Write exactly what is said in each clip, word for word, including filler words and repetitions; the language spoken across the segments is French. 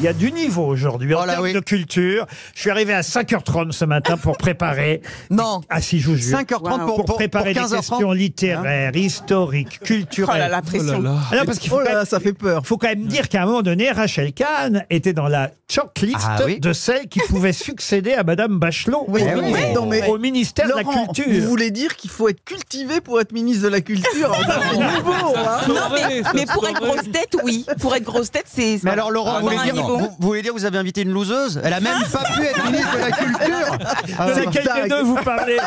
Il y a du niveau aujourd'hui en oh termes oui. de culture. Je suis arrivé à cinq heures trente ce matin pour préparer. Non. Ah si, je vous jure. cinq heures trente wow. pour, pour préparer pour des questions littéraires, hein historiques, culturelles. Oh là là, pression. Oh là là. Alors, parce qu'il faut oh là là, ça fait peur. Faut quand même dire qu'à un moment donné, Rachel Kahn était dans la shortlist ah, oui. de celle qui pouvait succéder à Madame Bachelot oui, au, oui. Ministère, non, mais, au ministère Laurent, de la Culture. Vous voulez dire qu'il faut être cultivé pour être ministre de la Culture? C'est nouveau. Hein. Non, mais, mais pour être grosse tête, oui. Pour être grosse tête, c'est. Mais alors, Laurent, ah, vous, voulez dire, vous, vous voulez dire que vous avez invité une loseuse? Elle a même pas pu être ministre de la Culture. C'est quel des deux vous parlez?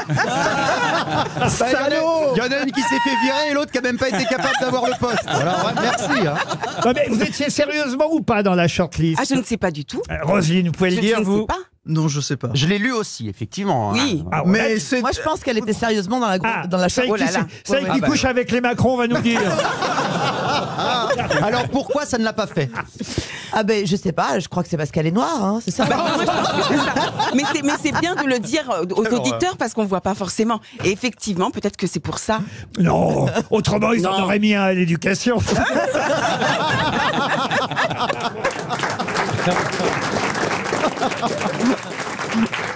Ah, salaud. Il y en a une qui s'est fait virer et l'autre qui a même pas été capable d'avoir le poste. Alors, ouais, merci. Hein. Ouais, mais vous étiez sérieusement ou pas dans la shortlist? Ah, je ne sais pas du tout. Euh, Roselyne, vous pouvez je, le dire, je vous ne sais pas. Non, je sais pas. Je l'ai lu aussi, effectivement. Oui. Hein. Ah, ouais. Mais c'est... Moi, je pense qu'elle était sérieusement dans la gro... ah, dans la celle oh là qui, là. Celle ouais, qui bah, couche ouais. avec les Macron va nous dire. Alors pourquoi ça ne l'a pas fait? Ah ben, je sais pas. Je crois que c'est parce qu'elle est noire, hein, c'est ça. Bah, moi, je pense que c'est ça. Mais c'est bien de le dire aux auditeurs parce qu'on voit pas forcément. Et effectivement, peut-être que c'est pour ça. Non. Autrement, ils non. en auraient mis un à l'éducation.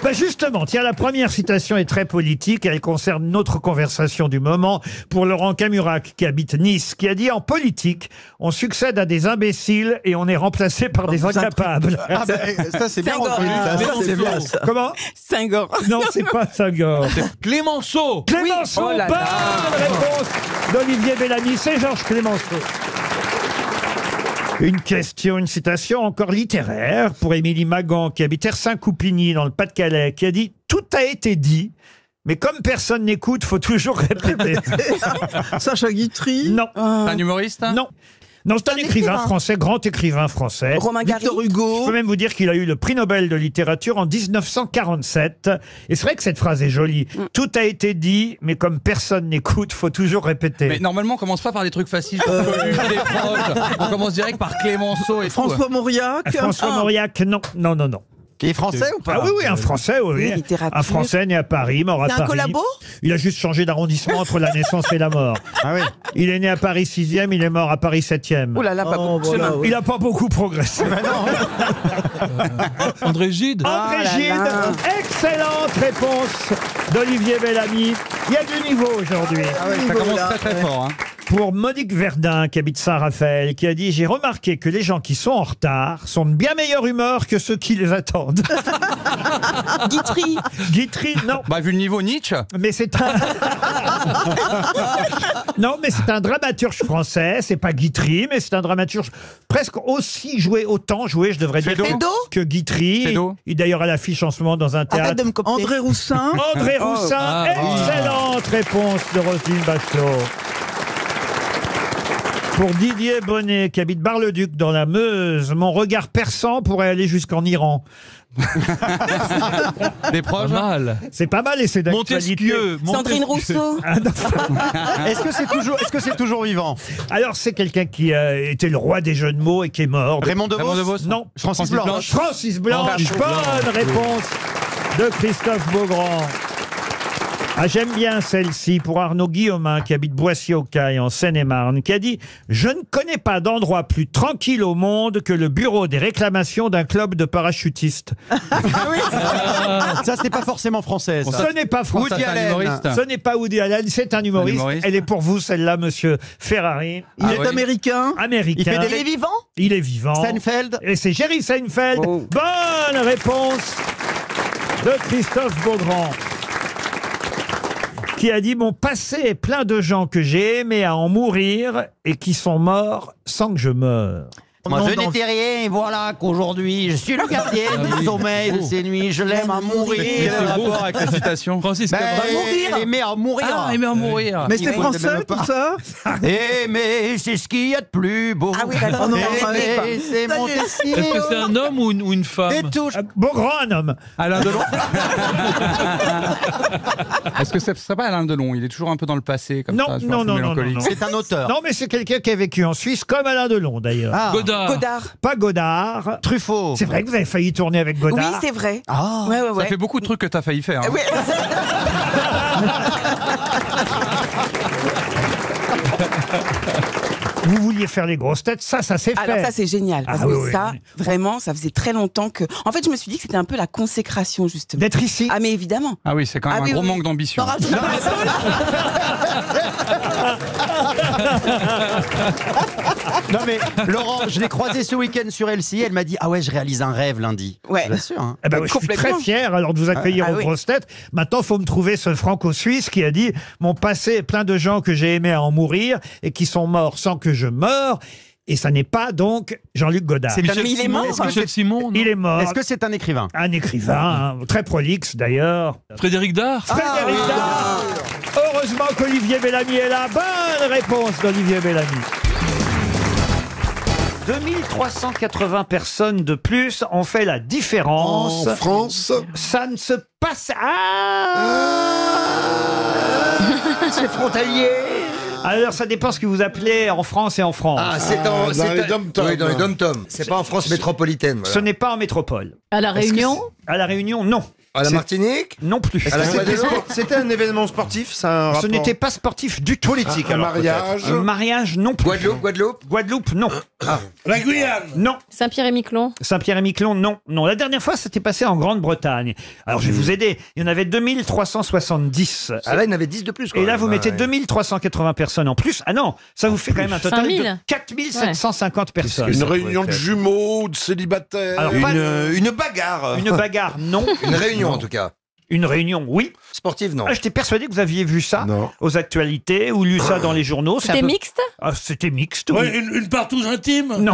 Ben justement, tiens, la première citation est très politique, elle concerne notre conversation du moment pour Laurent Camurac qui habite Nice, qui a dit: en politique, on succède à des imbéciles et on est remplacé par des incapables. Ah ben, ça c'est bien. Comment? Saint-Gor. Non, c'est pas Saint-Gor. Clemenceau. Clemenceau. Bonne réponse d'Olivier Bellamy, c'est Georges Clemenceau. Une question, une citation encore littéraire pour Émilie Magan qui habite Saint-Coupigny dans le Pas-de-Calais, qui a dit: tout a été dit, mais comme personne n'écoute, faut toujours répéter. Sacha Guitry. Non. Euh... C'est un humoriste, hein? Non. Non, c'est un, un écrivain, écrivain français, grand écrivain français. Romain Garry. Victor Hugo. Je peux même vous dire qu'il a eu le prix Nobel de littérature en mille neuf cent quarante-sept. Et c'est vrai que cette phrase est jolie. Mm. Tout a été dit, mais comme personne n'écoute, faut toujours répéter. Mais normalement, on commence pas par des trucs faciles. Euh... On commence direct par Clemenceau et François tout. Mauriac. François ah. Mauriac, non, non, non, non. Il est français ou pas? Ah oui, oui, un français, oui. oui. Un français né à Paris, mort à Paris. C'est un collabo? Il a juste changé d'arrondissement entre la naissance et la mort. Ah oui. Il est né à Paris sixième, il est mort à Paris septième. Oh là là, pas oh, bon. Voilà, ouais. Il n'a pas beaucoup progressé. Bah non. euh, André Gide. André oh Gide, là là. Excellente réponse d'Olivier Bellamy. Il y a du niveau aujourd'hui. Ah ouais, ça commence très très ouais. fort. Hein. Pour Monique Verdun, qui habite Saint-Raphaël, qui a dit: j'ai remarqué que les gens qui sont en retard sont de bien meilleure humeur que ceux qui les attendent. Guitry. Guitry, non. Bah, vu le niveau Nietzsche. Mais c'est un... non, mais c'est un dramaturge français. C'est pas Guitry, mais c'est un dramaturge presque aussi joué, autant joué, je devrais dire, que Guitry. Il est d'ailleurs à l'affiche en ce moment dans un théâtre. Arrête de me copier. André Roussin. André Roussin. Oh, ah, excellente ah. réponse de Roselyne Bachelot. Pour Didier Bonnet, qui habite Bar-le-Duc dans la Meuse, mon regard perçant pourrait aller jusqu'en Iran. Des proches. C'est pas mal et c'est d'actualité. Montesquieu. Sandrine Rousseau. Ah, est-ce que c'est toujours, est-ce que c'est toujours vivant? Alors c'est quelqu'un qui euh, était le roi des jeux de mots et qui est mort. Raymond Devos. Raymond Devos. Non. Francis Blanche. Francis Blanche. Bonne réponse de Christophe Beaugrand. Ah, j'aime bien celle-ci pour Arnaud Guillaumin qui habite Boissy-aux-Cailles en Seine-et-Marne, qui a dit: je ne connais pas d'endroit plus tranquille au monde que le bureau des réclamations d'un club de parachutistes. Ça, c'est pas forcément français. Ça. Ce n'est pas français. Woody Allen. Ce n'est pas Woody Allen, c'est un humoriste. Elle est pour vous, celle-là, monsieur Ferrari. Il ah est oui. américain. Américain. Il, fait des... Il est vivant. Il est vivant. Seinfeld. Et c'est Jerry Seinfeld. Oh. Bonne réponse de Christophe Beaugrand, qui a dit: mon passé est plein de gens que j'ai aimés à en mourir et qui sont morts sans que je meure. Moi, je n'étais rien, et voilà qu'aujourd'hui, je suis le gardien du sommeil de ces nuits, je l'aime à mourir. C'est beau avec la citation. Francis Cabrel. Aimer à mourir. Ah, aimer à mourir. Mais c'est français, tout ça? Aimer, c'est ce qu'il y a de plus beau. Ah oui, aimer, c'est mon Montesquieu. Est-ce que c'est un homme ou une femme? Beau grand homme. Alain Delon. Est-ce que c'est pas Alain Delon? Il est toujours un peu dans le passé, comme ça. Non, non, non. C'est un auteur. Non, mais c'est quelqu'un qui a vécu en Suisse, comme Alain Delon, d'ailleurs. Godard. Godard. Pas Godard. Truffaut. C'est vrai que vous avez failli tourner avec Godard. Oui, c'est vrai. Oh. Ouais, ouais, ouais. Ça fait beaucoup de trucs que t'as failli faire. Hein. Oui. Vous vouliez faire les grosses têtes, ça, ça s'est fait. Alors ça, c'est génial. Parce ah, que oui, ça, oui. vraiment, ça faisait très longtemps que... En fait, je me suis dit que c'était un peu la consécration, justement. D'être ici. Ah mais évidemment. Ah oui, c'est quand même ah, un oui, gros oui. manque d'ambition. Non mais Laurent, je l'ai croisée ce week-end sur L C I, elle m'a dit ah ouais, je réalise un rêve lundi. Ouais, bien sûr. Hein. Eh ben ouais, je suis très fier alors de vous accueillir ah, aux oui. grosses têtes. Maintenant, faut me trouver ce franco-suisse qui a dit mon passé est plein de gens que j'ai aimé à en mourir et qui sont morts sans que je meure. Et ça n'est pas donc Jean-Luc Godard. C'est Michel Simon. Il est mort. Est-ce que c'est un écrivain? Un écrivain, hein, très prolixe d'ailleurs. Frédéric Dard. Frédéric ah, Dard. Ah, heureusement qu'Olivier Bellamy est là. Bonne réponse d'Olivier Bellamy. deux mille trois cent quatre-vingts personnes de plus ont fait la différence. En France. Ça ne se passe... Ah, ah. C'est frontalier. Alors, ça dépend ce que vous appelez en France et en France. Ah, c'est dans, ah, dans, les dom-toms. Oui, dans les dom-toms. C'est pas en France métropolitaine. Voilà. Ce n'est pas en métropole. À La Réunion ? À La Réunion, non. À la Martinique ? Non plus. C'était un événement sportif, ça. Ce n'était pas sportif du tout. Politique. Un, un alors, mariage. Un mariage, non plus. Guadeloupe, Guadeloupe. Guadeloupe, non. Ah. La Guyane. Non. Saint-Pierre-et-Miquelon. Saint-Pierre-et-Miquelon, non, non. La dernière fois, c'était passé en Grande-Bretagne. Alors, je vais vous aider. Il y en avait deux mille trois cent soixante-dix. Ah là, il y en avait dix de plus. Quoi. Et là, vous ah, mettez ouais. deux mille trois cent quatre-vingts personnes en plus. Ah non, ça vous fait quand même un total de quatre mille sept cent cinquante ouais. personnes. Une réunion de jumeaux ou de célibataires. Alors, une, pas... euh, une bagarre. Une bagarre, non. Une réunion. Non. En tout cas. Une réunion, oui. Sportive, non. Ah, j'étais persuadé que vous aviez vu ça non. aux actualités ou lu ça dans les journaux. C'était peu... mixte ah, c'était mixte, oui. Ouais, une, une partouze intime. Non.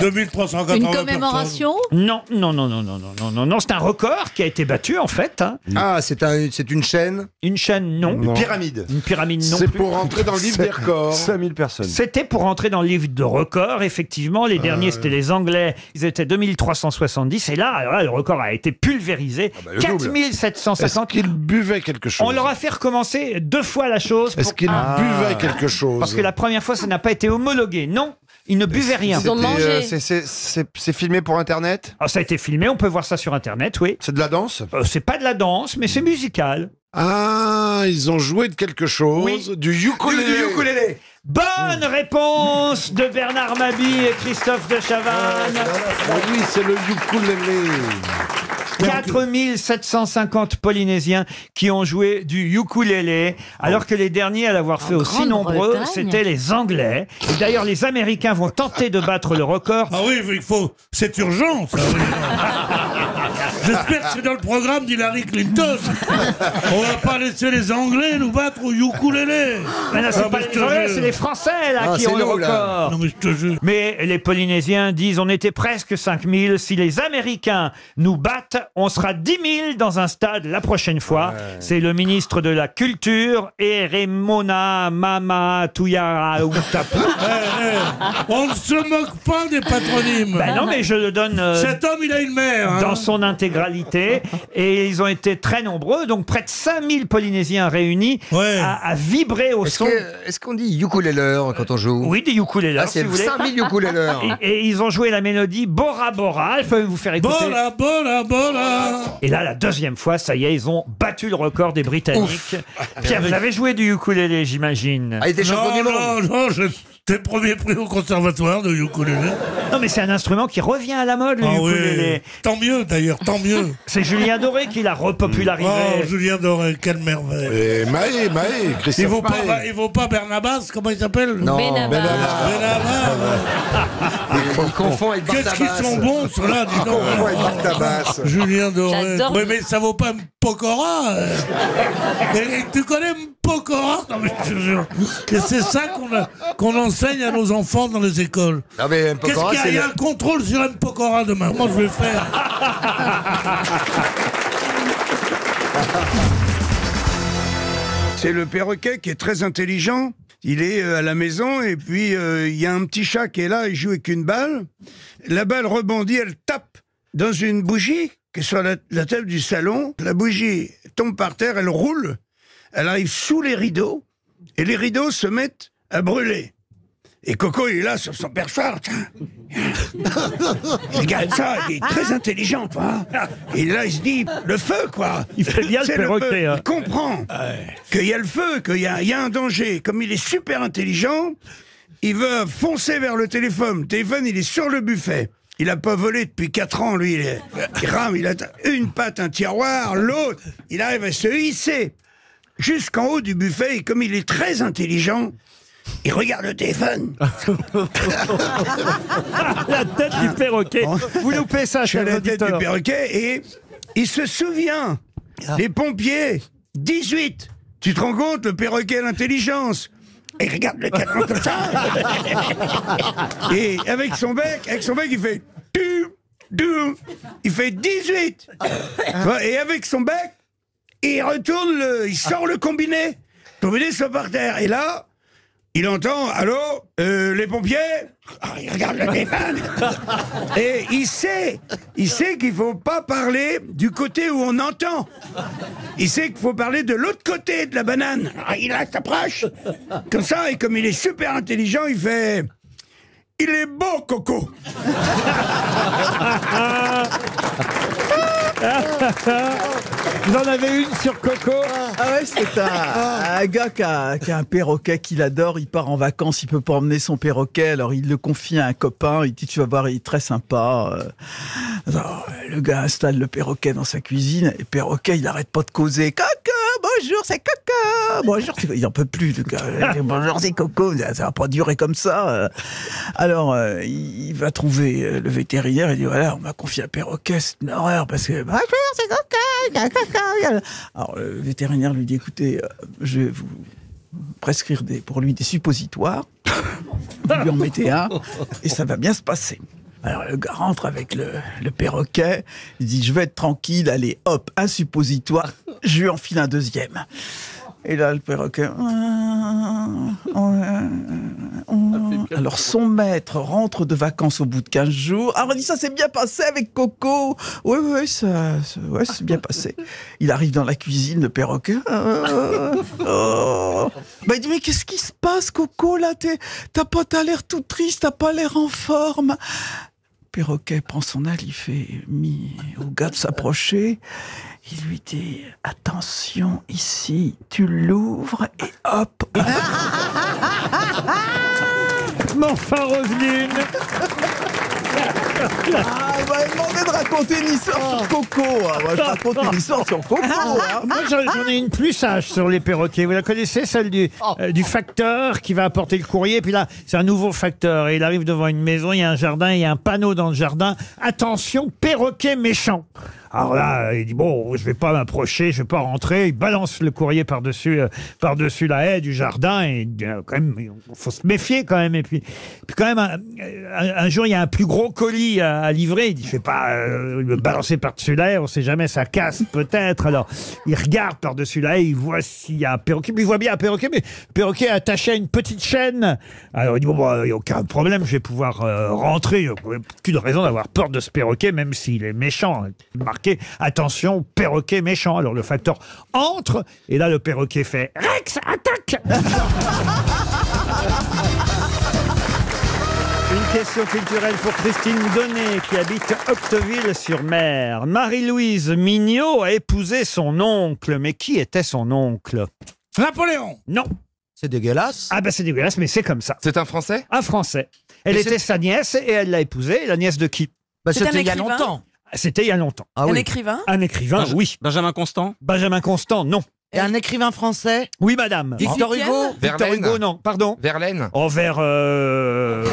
deux mille trois cent quatre-vingts Une commémoration personnes. Non, non, non, non, non, non, non, non. C'est un record qui a été battu, en fait. Hein. Ah, c'est un, une chaîne. Une chaîne, non. Une pyramide. Une pyramide, non. C'est pour rentrer dans le livre des records. cinq mille personnes. C'était pour rentrer dans le livre de records, effectivement. Les euh... derniers, c'était les Anglais. Ils étaient deux mille trois cent soixante-dix. Et là, alors là, le record a été pulvérisé. Ah bah quatre mille sept cent cinquante. Est-ce qu'il buvait quelque chose? On leur a fait recommencer deux fois la chose. Pour... Est-ce qu'il ah. buvait quelque chose? Parce que la première fois, ça n'a pas été homologué. Non, ils ne buvaient rien. Ils ont mangé. Euh, c'est filmé pour Internet? Ah, ça a été filmé, on peut voir ça sur Internet, oui. C'est de la danse? euh, C'est pas de la danse, mais c'est musical. Ah, ils ont joué de quelque chose, oui. Du ukulélé. Du, du ukulélé. Bonne réponse de Bernard Mabie et Christophe de Chavannes. Ah, oui, c'est le ukulélé. quatre mille sept cent cinquante Polynésiens qui ont joué du ukulélé, alors que les derniers à l'avoir fait aussi nombreux, c'était les Anglais. Et d'ailleurs, les Américains vont tenter de battre le record. Ah oui, il faut. C'est urgent, ça. J'espère que c'est dans le programme d'Hillary Clinton. On va pas laisser les Anglais nous battre au ukulélé. Mais là, c'est ah, pas les Anglais, c'est les Français là, ah, qui ont le record. Là. Non, mais, je te jure. Mais les Polynésiens disent on était presque cinq mille. Si les Américains nous battent, on sera dix mille dans un stade la prochaine fois. Ouais. C'est le ministre de la Culture, Eremona Mama Tuyara Outapu. Hey, hey. On ne se moque pas des patronymes. Ben non, mais je le donne. Euh, Cet homme, il a une mère. Hein. Dans son intégralité. Et ils ont été très nombreux, donc près de cinq mille Polynésiens réunis ouais. à, à vibrer au est-ce son. Est-ce qu'on dit ukuléleur quand on joue? Oui, des ukuléleurs. Ah, c'est si cinq mille ukuléleurs. Et, et ils ont joué la mélodie Bora Bora. Je peux vous faire écouter. Bora Bora Bora. Et là, la deuxième fois, ça y est, ils ont battu le record des Britanniques. Ouf. Pierre, vous avez joué du ukulélé, j'imagine. Ah, il était champion du monde. Non, non, je... T'es premier prix au conservatoire de ukulélé. Non mais c'est un instrument qui revient à la mode, le ah ukulélé. Oui. Tant mieux d'ailleurs, tant mieux. C'est Julien Doré qui l'a repopularisé. Oh Julien Doré, quelle merveille. Et Maé, Maé, Christophe il vaut Maé. Pas, il vaut pas Bernabas, comment il s'appelle? Non, Benabas. Benabas. Benabas. Il confond avec Bartabas. Qu'est-ce qu'ils sont bons ceux-là, dis donc. Il confond avec Bartabas. Julien Doré. Oui mais ça vaut pas Pokora. Et, et tu connais Pokora? Non mais je te jure. C'est ça qu'on a... qu'on enseigne à nos enfants dans les écoles. Qu'est-ce qu'il y a? Il y a un contrôle sur un Pokora demain. Comment je vais faire? C'est le perroquet qui est très intelligent. Il est à la maison et puis il euh, y a un petit chat qui est là, il joue avec une balle. La balle rebondit, elle tape dans une bougie qui est sur la, la table du salon. La bougie tombe par terre, elle roule. Elle arrive sous les rideaux et les rideaux se mettent à brûler. Et Coco, il est là sur son perchoir. Il regarde ça, il est très intelligent, quoi. Et là, il se dit, le feu, quoi. Il fait bien le perroquet. Le hein. Il comprend ouais. qu'il y a le feu, qu'il y, y a un danger. Comme il est super intelligent, il veut foncer vers le téléphone. Le téléphone, il est sur le buffet. Il n'a pas volé depuis quatre ans, lui. Il, est, il rame, il a une patte, un tiroir, l'autre. Il arrive à se hisser jusqu'en haut du buffet. Et comme il est très intelligent... Il regarde le téléphone. La tête du perroquet. Vous loupez ça, chez la tête du perroquet. Et il se souvient. Les pompiers, dix-huit. Tu te rends compte, le perroquet, l'intelligence. Et regarde le téléphone comme ça. Et avec son bec, avec son bec, il fait... Il fait dix-huit. Et avec son bec, il retourne, le, il sort le combiné. Le combiné se par terre. Et là... Il entend, allô, euh, les pompiers, oh, il regarde le téléphone. Et il sait, il sait qu'il ne faut pas parler du côté où on entend. Il sait qu'il faut parler de l'autre côté de la banane. Alors, il s'approche, comme ça, et comme il est super intelligent, il fait, il est beau, Coco. Vous en avez une sur Coco. Ah ouais, c'est un, un gars qui a, qui a un perroquet qu'il adore. Il part en vacances, il peut pas emmener son perroquet. Alors il le confie à un copain. Il dit, tu vas voir, il est très sympa. Alors, le gars installe le perroquet dans sa cuisine. Et le perroquet, il arrête pas de causer. Coco, bonjour, c'est Coco. Bonjour, il n'en peut plus, le gars. Bonjour, c'est Coco. Ça va pas durer comme ça. Alors, il va trouver le vétérinaire. Il dit, voilà, on m'a confié un perroquet. C'est une horreur parce que... Bonjour, c'est Coco. Alors le vétérinaire lui dit, écoutez, euh, je vais vous prescrire des, pour lui des suppositoires, vous lui en mettez un, et ça va bien se passer. Alors le gars rentre avec le, le perroquet, il dit, je vais être tranquille, allez hop, un suppositoire, je lui enfile un deuxième. Et là, le perroquet... Alors, son maître rentre de vacances au bout de quinze jours. Alors, il dit, ça s'est bien passé avec Coco. Oui, oui, ça, ça ouais, c'est bien passé. Il arrive dans la cuisine, le perroquet. Oh. Bah, il dit, mais qu'est-ce qui se passe, Coco, là? T'as pas l'air tout triste, t'as pas l'air en forme. Le perroquet prend son aile, il fait mis au gars de s'approcher. Il lui dit, attention, ici, tu l'ouvres et hop. Mon fin, Roselyne. Ah, il m'a demandé de raconter une histoire sur Coco. Hein. Moi, je raconte une histoire sur Coco. Hein. Moi, j'en ai une plus sage sur les perroquets. Vous la connaissez, celle du, euh, du facteur qui va apporter le courrier. Puis là, c'est un nouveau facteur. Et il arrive devant une maison, il y a un jardin, il y a un panneau dans le jardin. Attention, perroquet méchant. Alors là, il dit, bon, je vais pas m'approcher, je vais pas rentrer. Il balance le courrier par-dessus euh, par-dessus la haie du jardin. Et euh, quand même, faut se méfier quand même. Et puis, puis quand même, un, un, un jour, il y a un plus gros colis à, à livrer. Il dit, je vais pas euh, le balancer par-dessus la haie, on sait jamais, ça casse peut-être. Alors, il regarde par-dessus la haie, il voit s'il y a un perroquet. Puis il voit bien un perroquet, mais le perroquet est attaché à une petite chaîne. Alors il dit, bon, bah, il n'y a aucun problème, je vais pouvoir euh, rentrer. Il n'y a aucune raison d'avoir peur de ce perroquet, même s'il est méchant. Marqué, attention, perroquet méchant. Alors le facteur entre, et là le perroquet fait Rex, attaque. Une question culturelle pour Christine Donnet, qui habite Octeville-sur-Mer. Marie-Louise Mignot a épousé son oncle, mais qui était son oncle? Napoléon. Non. C'est dégueulasse. Ah ben c'est dégueulasse, mais c'est comme ça. C'est un Français? Un Français. Elle et était sa nièce, et elle l'a épousée. La nièce de qui? Bah, c'était il y a longtemps. C'était il y a longtemps. Ah oui. Un écrivain? Un écrivain, Benja oui. Benjamin Constant? Benjamin Constant, non. Et un écrivain français? Oui, madame. Victor Hugo? Verlaine. Victor Hugo, non. Pardon? Verlaine. Envers... Euh...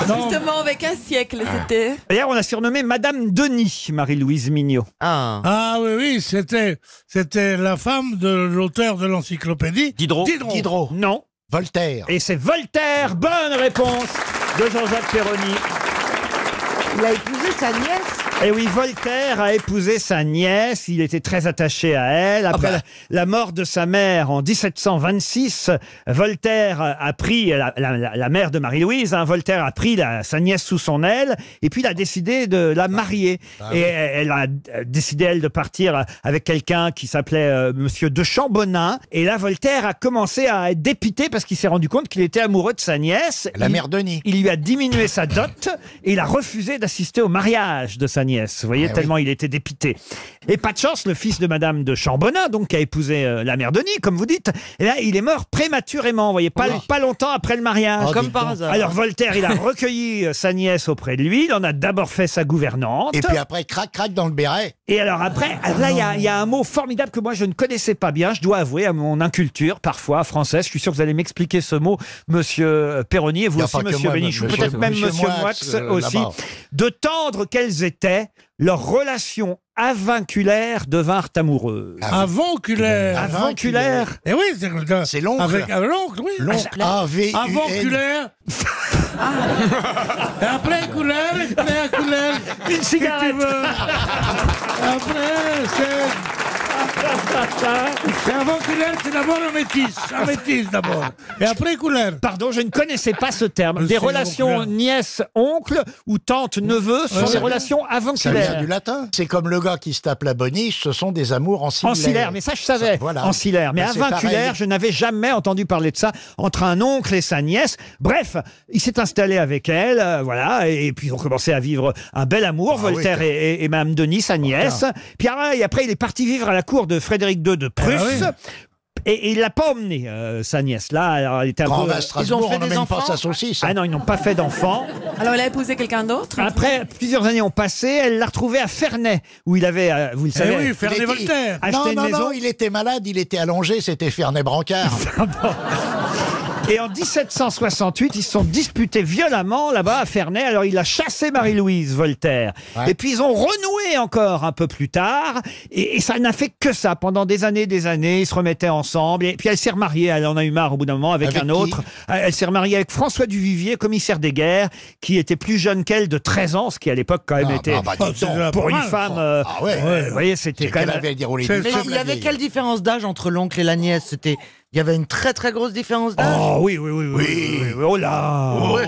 Justement, avec un siècle, c'était... D'ailleurs, on a surnommé Madame Denis, Marie-Louise Mignot. Ah. Ah oui, oui, c'était c'était la femme de l'auteur de l'encyclopédie. Diderot. Diderot. Diderot. Non. Voltaire. Et c'est Voltaire. Bonne réponse de Jean-Jacques Perroni. Il a épousé sa nièce. Et oui, Voltaire a épousé sa nièce, il était très attaché à elle. Après ah bah. la, la mort de sa mère en dix-sept cent vingt-six, Voltaire a pris, la, la, la mère de Marie-Louise, hein, Voltaire a pris la, sa nièce sous son aile, et puis il a décidé de la marier. Ah oui. Et elle a décidé, elle, de partir avec quelqu'un qui s'appelait euh, Monsieur de Chambonin. Et là, Voltaire a commencé à être dépité parce qu'il s'est rendu compte qu'il était amoureux de sa nièce. La il, mère Denis. Il lui a diminué sa dot, et il a refusé d'assister au mariage de sa nièce. Vous voyez, eh tellement oui. il était dépité. Et pas de chance, le fils de Madame de Chambonin, donc qui a épousé euh, la mère Denis, comme vous dites, et là, il est mort prématurément, vous voyez, pas, oui. pas longtemps après le mariage. Oh, comme par hasard. Alors Voltaire, il a recueilli euh, sa nièce auprès de lui, il en a d'abord fait sa gouvernante. Et puis après, crac, crac dans le béret. Et alors après, ah, là, il y, y a un mot formidable que moi, je ne connaissais pas bien, je dois avouer, à mon inculture, parfois, française, je suis sûr que vous allez m'expliquer ce mot, Monsieur Perroni, et vous aussi, Monsieur Bénichou, peut-être même Monsieur Moix aussi, de tendre qu'elles étaient, leurs relations avinculaires devinrent amoureuses. Avinculaires. Avinculaires. Eh oui, c'est l'oncle. Avec euh, l'oncle, oui. L'oncle. Avinculaires. Après couleur, après couleur. Une cigarette. Après, c'est... C'est avant couleur, c'est d'abord un métis. Un métis d'abord. Et après couleur. Pardon, je ne connaissais pas ce terme. Des relations nièce-oncle ou tante-neveu sont des relations avinculaires. Ça vient du latin. C'est comme le gars qui se tape la boniche, ce sont des amours ancillaires. Ancillaires, mais ça je savais. Voilà. Ancillaires. Mais avinculaires, je n'avais jamais entendu parler de ça entre un oncle et sa nièce. Bref, il s'est installé avec elle, euh, voilà, et, et puis ils ont commencé à vivre un bel amour, ah, Voltaire oui, et, et, et Madame Denis, sa nièce. Voilà. Puis après, après, il est parti vivre à la cour de Frédéric deux de Prusse. Ah oui. Et il l'a pas emmenée, euh, sa nièce. Là, alors, elle était à Quand on va à Strasbourg, on n'emmène pas sa saucisse. Hein. Ah non, ils n'ont pas fait d'enfant. Alors, elle a épousé quelqu'un d'autre. Après, plusieurs années ont passé, elle l'a retrouvé à Ferney, où il avait, euh, vous le savez... Eh oui, Ferney-Voltaire. Non, non, non, il était malade, il était allongé, c'était Ferney-Brancard. Et en dix-sept cent soixante-huit, ils se sont disputés violemment là-bas à Ferney. Alors il a chassé Marie-Louise, Voltaire. Ouais. Et puis ils ont renoué encore un peu plus tard. Et, et ça n'a fait que ça. Pendant des années, des années, ils se remettaient ensemble. Et puis elle s'est remariée. Elle en a eu marre au bout d'un moment avec, avec un autre. Elle s'est remariée avec François Duvivier, commissaire des guerres, qui était plus jeune qu'elle de treize ans, ce qui à l'époque quand même ah, était bah, bah, non, pour une femme. Euh, ah ouais. Euh, vous voyez, c'était quand même. Avait Mais il y avait quelle différence d'âge entre l'oncle et la nièce? C'était Il y avait une très très grosse différence d'âge. Oh oui, oui, oui, oui, oui, oui, oui. Oh là oh.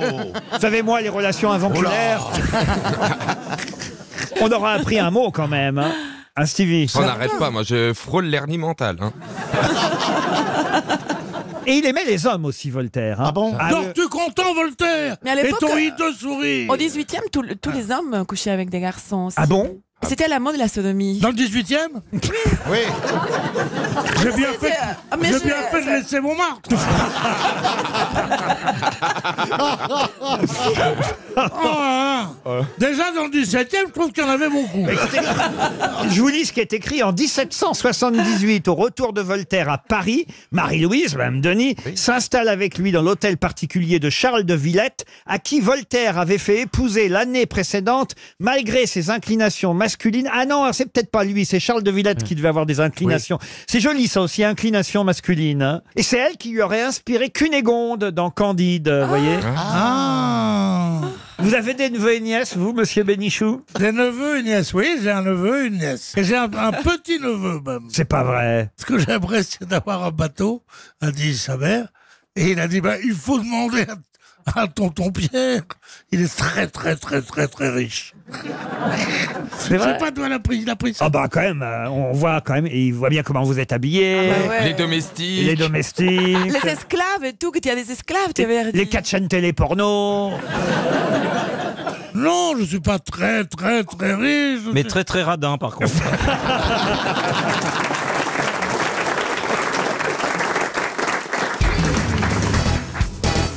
Vous savez, moi, les relations avinculaires. On aura appris un mot quand même. Hein, hein Stevie? On n'arrête pas, moi, je frôle l'hernie mentale. Hein. Et il aimait les hommes aussi, Voltaire. Hein. Ah bon? Ah, donc, tu content, Voltaire? Mais à l'époque, et ton hit de souris. Au dix-huitième, tout, tous les hommes couchaient avec des garçons aussi. Ah bon? C'était la mode de la sodomie. Dans le dix-huitième? Oui. Oui. J'ai bien fait, ah, j'ai bien fait de laisser mon marque. oh, hein. Déjà dans le dix-septième, je trouve qu'il y en avait beaucoup. Je vous lis ce qui est écrit en dix-sept cent soixante-dix-huit, au retour de Voltaire à Paris. Marie-Louise, Madame Denis, oui, s'installe avec lui dans l'hôtel particulier de Charles de Villette, à qui Voltaire avait fait épouser l'année précédente, malgré ses inclinations masculines. Ah non, c'est peut-être pas lui, c'est Charles de Villette qui devait avoir des inclinations. Oui. C'est joli ça aussi, inclinations masculines. Hein. Et c'est elle qui lui aurait inspiré Cunégonde dans Candide, vous ah. voyez ah. Vous avez des neveux et nièces, vous, Monsieur Bénichou? Des neveux et nièces, oui, j'ai un neveu et une nièce. Et j'ai un, un petit-neveu même. C'est pas vrai. Ce que j'aimerais, c'est d'avoir un bateau, a dit sa mère, et il a dit, bah, il faut demander à Ah, tonton Pierre, il est très, très, très, très, très riche. C'est vrai. Je sais pas d'où il a pris, il a pris ça. Ah bah quand même, on voit quand même, il voit bien comment vous êtes habillés. Ah bah ouais. Les domestiques. Les domestiques. Les esclaves et tout, qu'il y a des esclaves, tu avais dit. Les quatre chaînes télé porno. Non, je suis pas très, très, très riche. Mais suis... très, très radin par contre.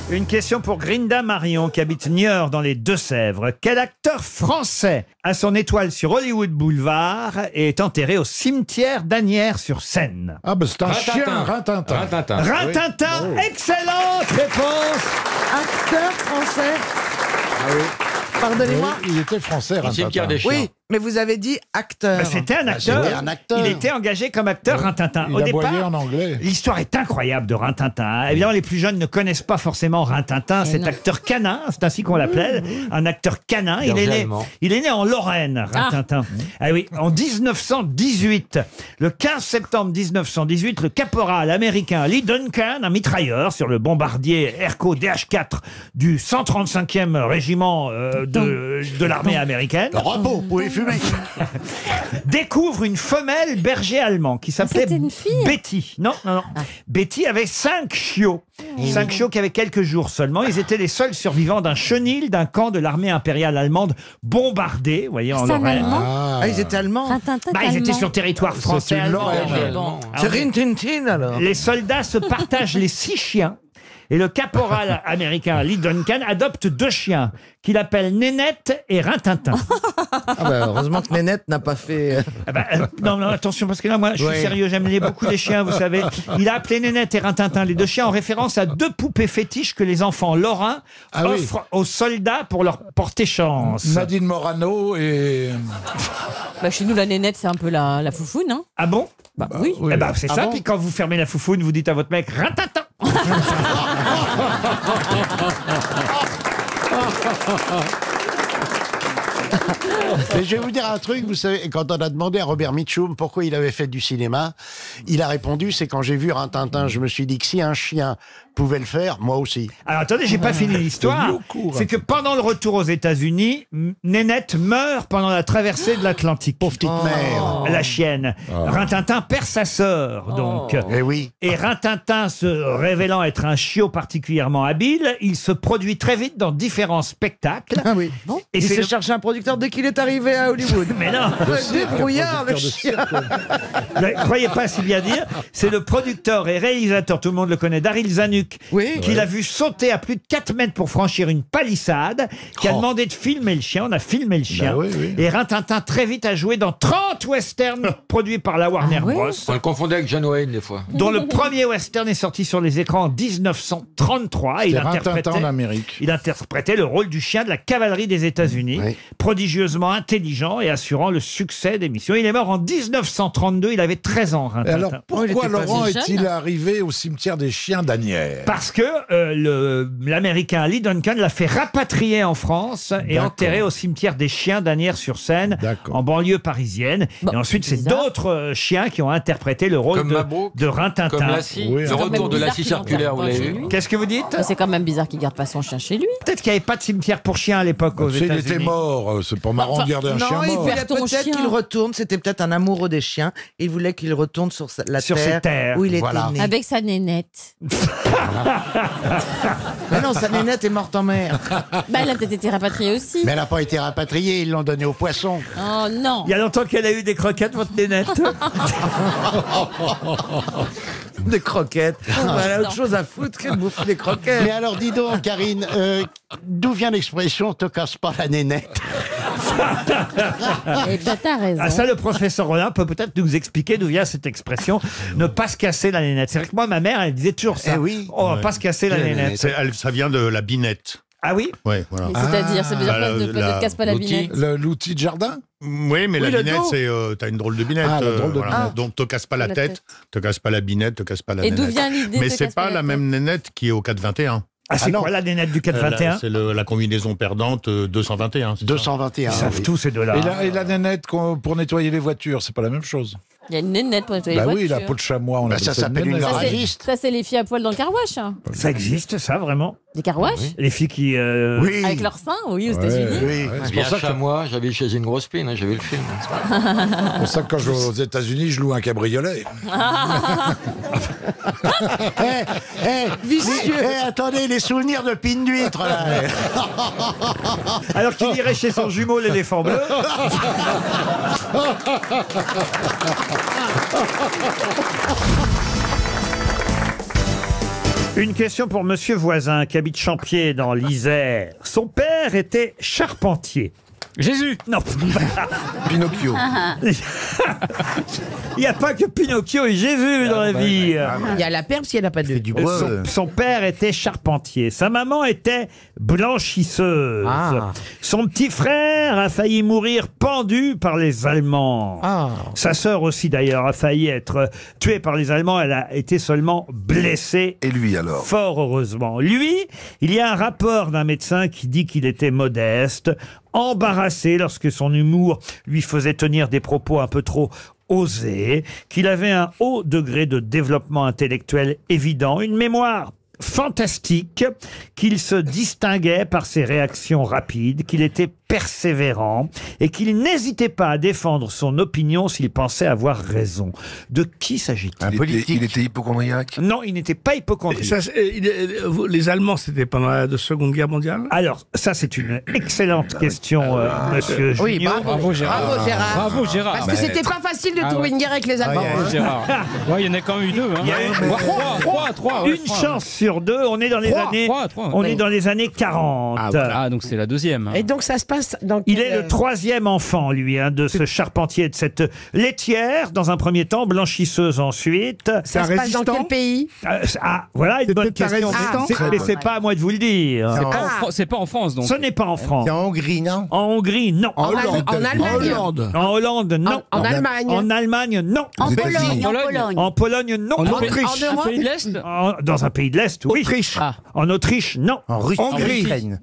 Une question pour Grinda Marion, qui habite Niort dans les Deux-Sèvres. Quel acteur français a son étoile sur Hollywood Boulevard et est enterré au cimetière d'Asnières-sur-Seine? Ah ben c'est un Rintintin. Chien, Rintintin. Rintintin, Rintintin. Oui. Excellente réponse. Acteur français. Ah oui. Pardonnez-moi. Oui, il était français, Rintintin. Oui. Mais vous avez dit acteur. Bah, C'était un, bah, un acteur. Il était engagé comme acteur, ouais. Rintintin. Il Au départ, l'histoire est incroyable de Rintintin. Évidemment, les plus jeunes ne connaissent pas forcément Rintintin, cet non. acteur canin, c'est ainsi qu'on l'appelait, mmh. un acteur canin. Il est, né, il est né en Lorraine, Rintintin. Ah. ah oui, en mille neuf cent dix-huit. Le quinze septembre mille neuf cent dix-huit, le caporal américain Lee Duncan, un mitrailleur sur le bombardier Airco D H quatre du cent trente-cinquième régiment euh, de, de l'armée américaine. Le robot, vous pouvez fumer. Découvre une femelle berger allemand qui s'appelait Betty. Non, non, non. Ah. Betty avait cinq chiots. Mmh. Cinq chiots qui avaient quelques jours seulement. Ils étaient les seuls survivants d'un chenil d'un camp de l'armée impériale allemande bombardé, vous voyez, en Lorraine. Ah. Ah, ils étaient allemands. Bah, ils étaient sur territoire français. C'est Rintintin, alors. Les soldats se partagent les six chiens. Et le caporal américain Lee Duncan adopte deux chiens qu'il appelle Nénette et Rintintin. Ah bah heureusement que Nénette n'a pas fait... Ah bah, euh, non, non, attention, parce que là, moi, je suis oui. sérieux, j'aime beaucoup les chiens, vous savez. Il a appelé Nénette et Rintintin, les deux chiens, en référence à deux poupées fétiches que les enfants lorrains ah offrent oui. aux soldats pour leur porter chance. Nadine Morano et... Bah, chez nous, la Nénette, c'est un peu la, la foufoune, hein. Ah bon? Bah, bah oui. oui. Eh bah, c'est ah ça, bon puis quand vous fermez la foufoune, vous dites à votre mec « Rintintin ». Mais je vais vous dire un truc, vous savez, quand on a demandé à Robert Mitchum pourquoi il avait fait du cinéma, il a répondu, c'est quand j'ai vu Rintintin, je me suis dit que si un chien pouvait le faire, moi aussi. Alors attendez, j'ai pas fini l'histoire. C'est que pendant le retour aux États-Unis, Nénette meurt pendant la traversée de l'Atlantique. Pauvre petite oh. mère, la chienne. Oh. Rintintin perd sa sœur, donc. Oh. Et oui. Et Rintintin, se révélant être un chiot particulièrement habile, il se produit très vite dans différents spectacles. Ah oui. Bon. Et il se le... cherche un producteur dès qu'il est arrivé à Hollywood. Mais non, débrouillard le chien. Ne croyez pas si bien dire. C'est le producteur et réalisateur, tout le monde le connaît, d'Aril Zanuck, oui. qu'il ouais. a vu sauter à plus de quatre mètres pour franchir une palissade, qui oh. a demandé de filmer le chien. On a filmé le chien. Bah oui, oui. Et Rintintin très vite a joué dans trente westerns produits par la Warner ah, oui. Bros. On le confondait avec John Wayne des fois. Dont le premier western est sorti sur les écrans en mille neuf cent trente-trois. Il interprétait, en Amérique. Il interprétait le rôle du chien de la cavalerie des États-Unis. Oui. Prodigieusement intelligent et assurant le succès des missions. Il est mort en mille neuf cent trente-deux, il avait treize ans. Rintintin. Alors pourquoi Laurent est-il arrivé au cimetière des chiens d'Asnières? Parce que euh, l'Américain Lee Duncan l'a fait rapatrier en France et enterré au cimetière des chiens d'Asnières-sur-Seine, en banlieue parisienne. Bon, et ensuite c'est d'autres chiens qui ont interprété le rôle de, Mabrouk, de Rintintin. Comme la scie, oui, le retour de la scie circulaire, vous l'avez vu. Qu'est-ce que vous dites? C'est quand même bizarre qu'il garde pas son chien chez lui. Peut-être qu'il n'y avait pas de cimetière pour chiens à l'époque aux États-Unis. Il était mort. C'est pas marrant enfin, de garder un non, chien mort. Peut-être qu'il retourne, c'était peut-être un amoureux des chiens, il voulait qu'il retourne sur la sur terre, terres. Où il était voilà. né. Avec sa nénette. Mais non, sa nénette est morte en mer. Bah, elle a peut-être été rapatriée aussi. Mais elle n'a pas été rapatriée, ils l'ont donnée aux poissons. Oh non. Il y a longtemps qu'elle a eu des croquettes, votre nénette. Des croquettes. Oh, bah, elle a autre chose à foutre que de bouffer des croquettes. Mais alors, dis donc, Karine, euh, d'où vient l'expression « te casse pas la nénette » ? Et ben, t'as raison. Ah, ça, le professeur Rollin peut peut-être nous expliquer d'où vient cette expression ne pas se casser la nénette. C'est vrai que moi, ma mère, elle disait toujours ça. Eh oui. On va ouais. pas se casser la nénette. Elle, ça vient de la binette. Ah oui ouais, voilà. C'est-à-dire, ça veut dire ah, ne, ne casse pas la binette. L'outil de jardin. Oui, mais oui, la binette, c'est euh, t'as une drôle de binette. Ah, euh, drôle de... Voilà. Ah. Donc te casse pas la, la tête, tête, te casse pas la binette, te casse pas la. Et d'où vient l'idée? Mais c'est pas la même nénette qui est au quatre vingt et un. Ah, c'est ah quoi la nénette du quatre vingt et un? euh, C'est la combinaison perdante euh, deux cent vingt et un. deux cent vingt et un. Ils savent oui. tous ces deux-là. Et la, et la nénette pour nettoyer les voitures, c'est pas la même chose. Il y a une nénette pour nettoyer bah les oui, voitures. Bah oui, la peau de chamois, on bah ça s'appelle une garagiste. Ça, c'est les filles à poil dans le car wash. Ça existe, ça, vraiment? Des car wash oui. Les filles qui... Euh... Oui. Avec leur sein, oui, aux ouais. États-Unis. Oui. Ouais, c'est pour ça que moi, j'avais chez une grosse pine, hein, j'avais le film. C'est pour ça que quand je vais aux États-Unis, je loue un cabriolet. Hé, hé, vicieux. Attendez, les souvenirs de pine d'huître, là. Alors qu'il irait chez son jumeau, l'éléphant bleu. Une question pour Monsieur Voisin, qui habite Champier dans l'Isère. Son père était charpentier. Jésus. Non. Pinocchio. Il n'y a pas que Pinocchio et Jésus dans la vie. Il y a la perle si elle n'a pas de du bois. Son, son père était charpentier. Sa maman était blanchisseuse. Ah. Son petit frère a failli mourir pendu par les Allemands. Ah. Sa sœur aussi d'ailleurs a failli être tuée par les Allemands. Elle a été seulement blessée. Et lui alors? Fort heureusement. Lui, il y a un rapport d'un médecin qui dit qu'il était modeste, embarrassé lorsque son humour lui faisait tenir des propos un peu trop osés, qu'il avait un haut degré de développement intellectuel évident, une mémoire fantastique, qu'il se distinguait par ses réactions rapides, qu'il était persévérant et qu'il n'hésitait pas à défendre son opinion s'il pensait avoir raison. De qui s'agit-il? Un politique. Il était hypocondriaque? Non, il n'était pas hypocondriaque. Ça, les Allemands, c'était pendant la Seconde Guerre mondiale? Alors, ça c'est une excellente question, euh, monsieur Junior. Oui, bravo Gérard. Bravo Gérard. Bravo, Gérard. Parce que c'était pas facile de ah, trouver ouais. une guerre avec les Allemands. Ah, il ouais, ouais, y en a quand même eu deux. Hein. Une... Trois, trois, trois, trois, ouais, une trois. chance sur deux. On est dans les trois, années, trois, trois, on ouais. est dans les années quarante. Ah, voilà. Ah donc c'est la deuxième. Hein. Et donc ça se passe. Dans il est euh... le troisième enfant, lui, hein, de ce charpentier, de cette laitière, dans un premier temps, blanchisseuse ensuite. Ça se passe dans quel pays? euh, Ah, voilà une bonne question. Ah, mais c'est pas à moi de vous le dire. C'est pas, ah. pas en France, donc. Ce n'est pas en France. C'est en Hongrie, non? En Hongrie, non. En, en Hollande. En Allemagne. En Hollande, non. En, en Allemagne. En Allemagne, non. En Pologne. En Pologne. En Pologne, non. En Autriche. En pays de l'Est. Dans un pays de l'Est, oui. Autriche. Ah. En Autriche, non. En Russie. En Russie.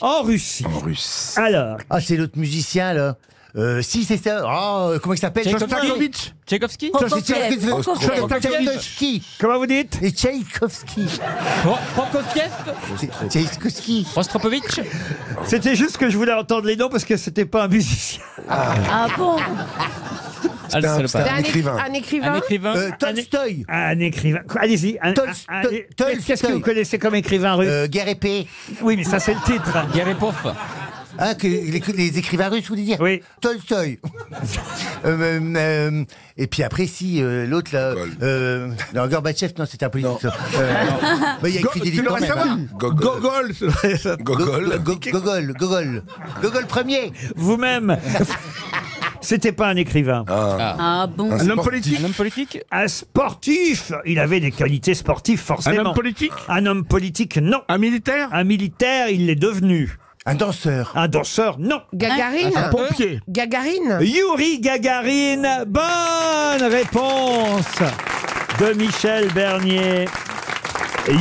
En Russie. En Russie. Alors, ah, c'est l'autre musicien là. Euh, si c'est ça. Oh, comment il s'appelle? Tchaïkovski. Tchaïkovski. Tchaïkovski. Comment vous dites? Et Tchaïkovski. Prokofiev. Tchaïkovski. Rostropovitch. C'était juste que je voulais entendre les noms parce que c'était pas un musicien. Ah, ah bon. C'était un, un, un écrivain. Un écrivain. Un écrivain. Euh, Tolstoï. Un écrivain. Allez-y. Tolstoï. Qu'est-ce que vous connaissez comme écrivain russe? Euh, Guerre et paix. Oui, mais ça c'est le titre. Guerre et paix. Ah, que les, les écrivains russes, vous voulez dire? Oui. Tolstoï. euh, euh, et puis après, si, euh, l'autre, là... Euh, non, Gorbatchev, non, c'était un politique. Il euh, bah, y a écrit Go, des livres quand même. Hein. Gogol. Gogol. Gogol. Gogol. Gogol premier. Vous-même. C'était pas un écrivain. Ah, ah bon. Un, un homme politique. Un homme politique. Un sportif. Il avait des qualités sportives, forcément. Un homme politique. Un homme politique, non. Un militaire. Un militaire, il l'est devenu. Un danseur. Un danseur, non. Gagarine. Un pompier. Gagarine. Yuri Gagarine. Bonne réponse de Michel Bernier.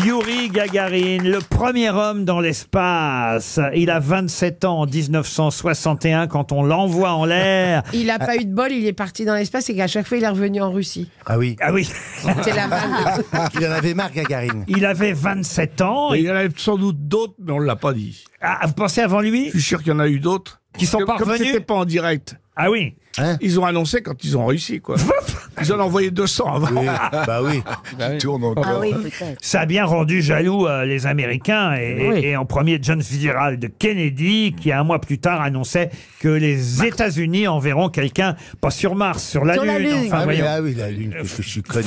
Yuri Gagarin, le premier homme dans l'espace. Il a vingt-sept ans en mille neuf cent soixante et un quand on l'envoie en l'air. Il n'a pas eu de bol, il est parti dans l'espace et qu'à chaque fois il est revenu en Russie. Ah oui. Ah oui. C'est la vanne. Il en avait marre, Gagarin. Il avait vingt-sept ans. Et il y en avait sans doute d'autres, mais on ne l'a pas dit. Ah, vous pensez avant lui? Je suis sûr qu'il y en a eu d'autres. Qui sont parvenus. Comme c'était pas en direct. Ah oui. Hein? Ils ont annoncé quand ils ont réussi, quoi. Ils en ont envoyé deux cents avant. Oui, bah oui. Ils tournent encore. Ah oui, ça a bien rendu jaloux euh, les Américains. Et, oui. et, et en premier, John Fitzgerald Kennedy, qui un mois plus tard annonçait que les États-Unis enverront quelqu'un, pas sur Mars, sur la sur Lune. La Lune. Enfin, ah, voyons. Ah oui, la Lune, parce que je suis con.